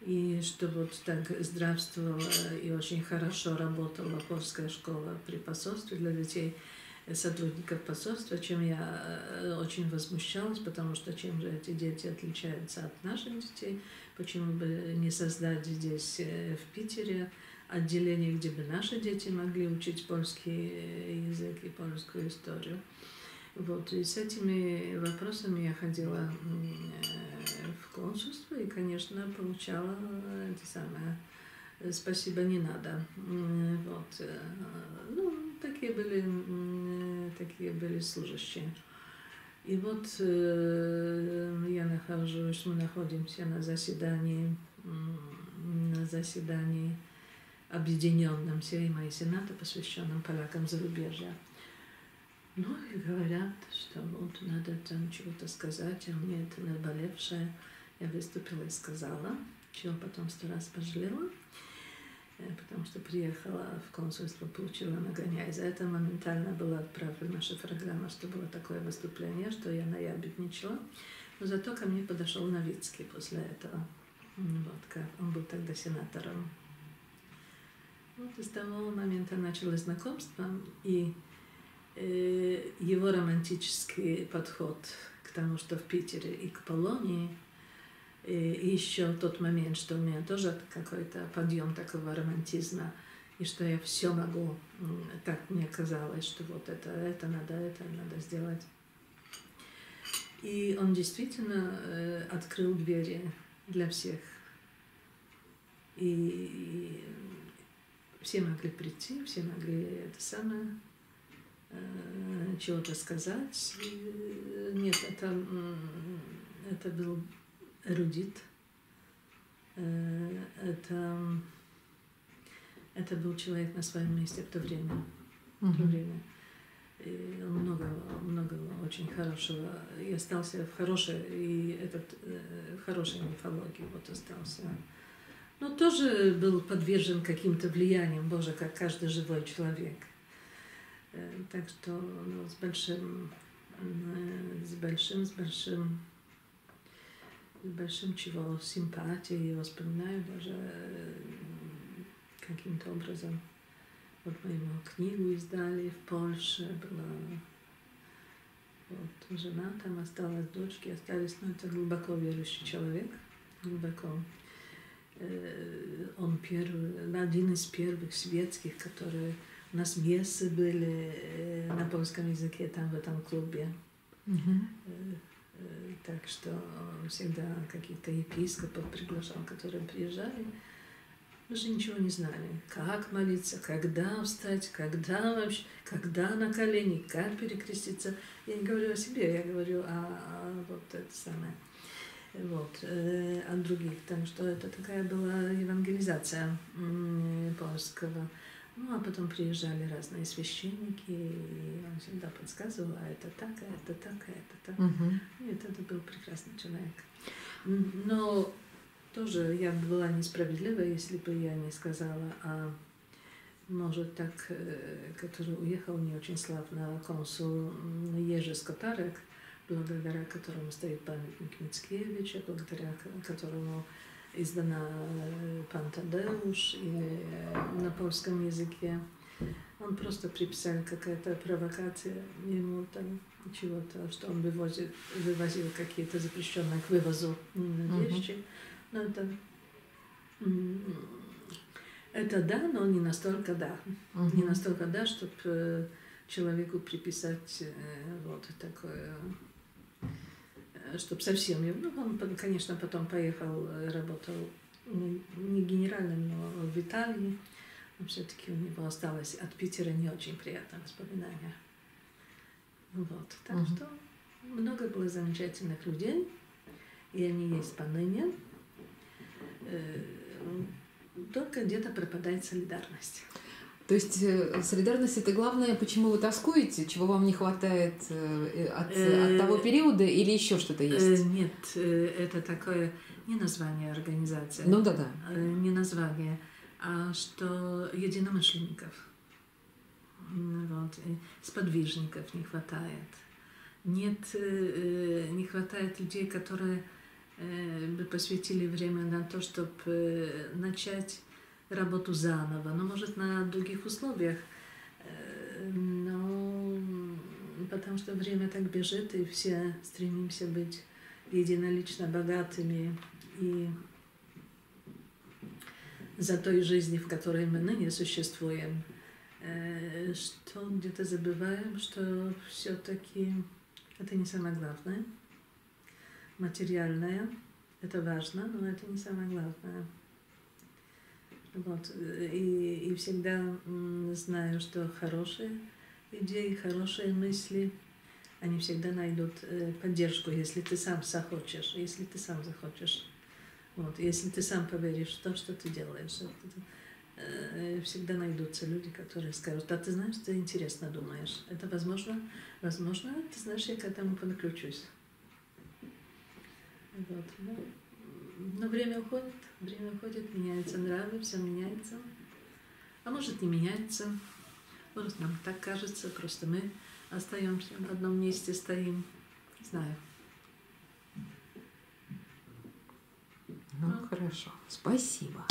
и что вот так здравствовала и очень хорошо работала польская школа при посольстве для детей, сотрудников посольства, чем я очень возмущалась, потому что чем же эти дети отличаются от наших детей, почему бы не создать здесь, в Питере, отделение, где бы наши дети могли учить польский язык и польскую историю. Вот. И с этими вопросами я ходила в консульство и, конечно, получала это самое «спасибо, не надо». Вот. Ну, такие были служащие. И вот мы находимся на заседании Объединенном Сейма и Сената, посвященном полякам зарубежья. Ну и говорят, что вот надо там чего-то сказать, а мне это наболевшее. Я выступила и сказала, чего потом 100 раз пожалела, потому что приехала в консульство, получила нагоняй. За это моментально была отправлена наша программа, что было такое выступление, что я наябедничала. Но зато ко мне подошел Новицкий после этого. Вот, он был тогда сенатором. Вот с того момента началось знакомство, и его романтический подход к тому, что в Питере и к Полонии, и еще тот момент, что у меня тоже какой-то подъем такого романтизма, и что я все могу, так мне казалось, что вот это надо сделать. И он действительно открыл двери для всех. И все могли прийти, все могли чего-то сказать. Нет, это был эрудит. Это был человек на своем месте в то время. И он много очень хорошего. И остался в хорошей, мифологии. Вот остался. Но тоже был подвержен каким-то влияниям, Боже, как каждый живой человек. Так что ну, с большим чего симпатией его вспоминаю даже каким-то образом. Вот мы ему книгу издали в Польше, была вот, жена там осталась, дочки остались, но это глубоко верующий человек, глубоко. Он один из первых светских, которые у нас мессы были на польском языке там в этом клубе. Так что он всегда каких-то епископов приглашал, которые приезжали. Мы же ничего не знали, как молиться, когда встать, когда на колени, как перекреститься. Я не говорю о себе, я говорю о вот это самое. Вот, от других, так что это такая была евангелизация польского. Ну, а потом приезжали разные священники, и он всегда подсказывал, а это так, а это так, а это так. Нет, это был прекрасный человек. Но тоже я была несправедлива, если бы я не сказала, а может так, который уехал не очень славно, консул Ежи Скотарек, благодаря которому стоит памятник Мицкевича, благодаря которому издана «Пантадеуш» или на польском языке. Он просто приписал какая-то провокация ему там чего-то, что он вывозил какие-то запрещенные к вывозу вещи. Но это да, но не настолько да. Не настолько да, чтобы человеку приписать вот такое... чтобы совсем... Ну, он, конечно, потом поехал, работал не генеральным, но в Италии. Но все-таки у него осталось от Питера не очень приятное воспоминание. Вот. Так что много было замечательных людей, и они есть поныне. Только где-то пропадает солидарность. То есть солидарность — это главное, почему вы тоскуете, чего вам не хватает от того периода, или еще что-то есть? Нет, это такое не название организации. Ну да-да. Не название, а что единомышленников, вот, сподвижников не хватает. Нет, не хватает людей, которые бы посвятили время на то, чтобы начать работу заново, но, может, на других условиях, но потому что время так бежит, и все стремимся быть единолично богатыми, и за той жизнью, в которой мы ныне существуем, что где-то забываем, что все-таки это не самое главное. Материальное, это важно, но это не самое главное. Вот. И всегда знаю, что хорошие идеи, хорошие мысли, они всегда найдут поддержку, если ты сам захочешь, если ты сам захочешь. Вот. Если ты сам поверишь в то, что ты делаешь, всегда найдутся люди, которые скажут, а ты знаешь, ты интересно думаешь. Это возможно? Возможно, ты знаешь, я к этому подключусь. Вот. Но время уходит, меняются нравы, все меняется. А может, не меняется, может, нам так кажется, просто мы остаемся в одном месте, стоим. Не знаю. Ну, хорошо, спасибо.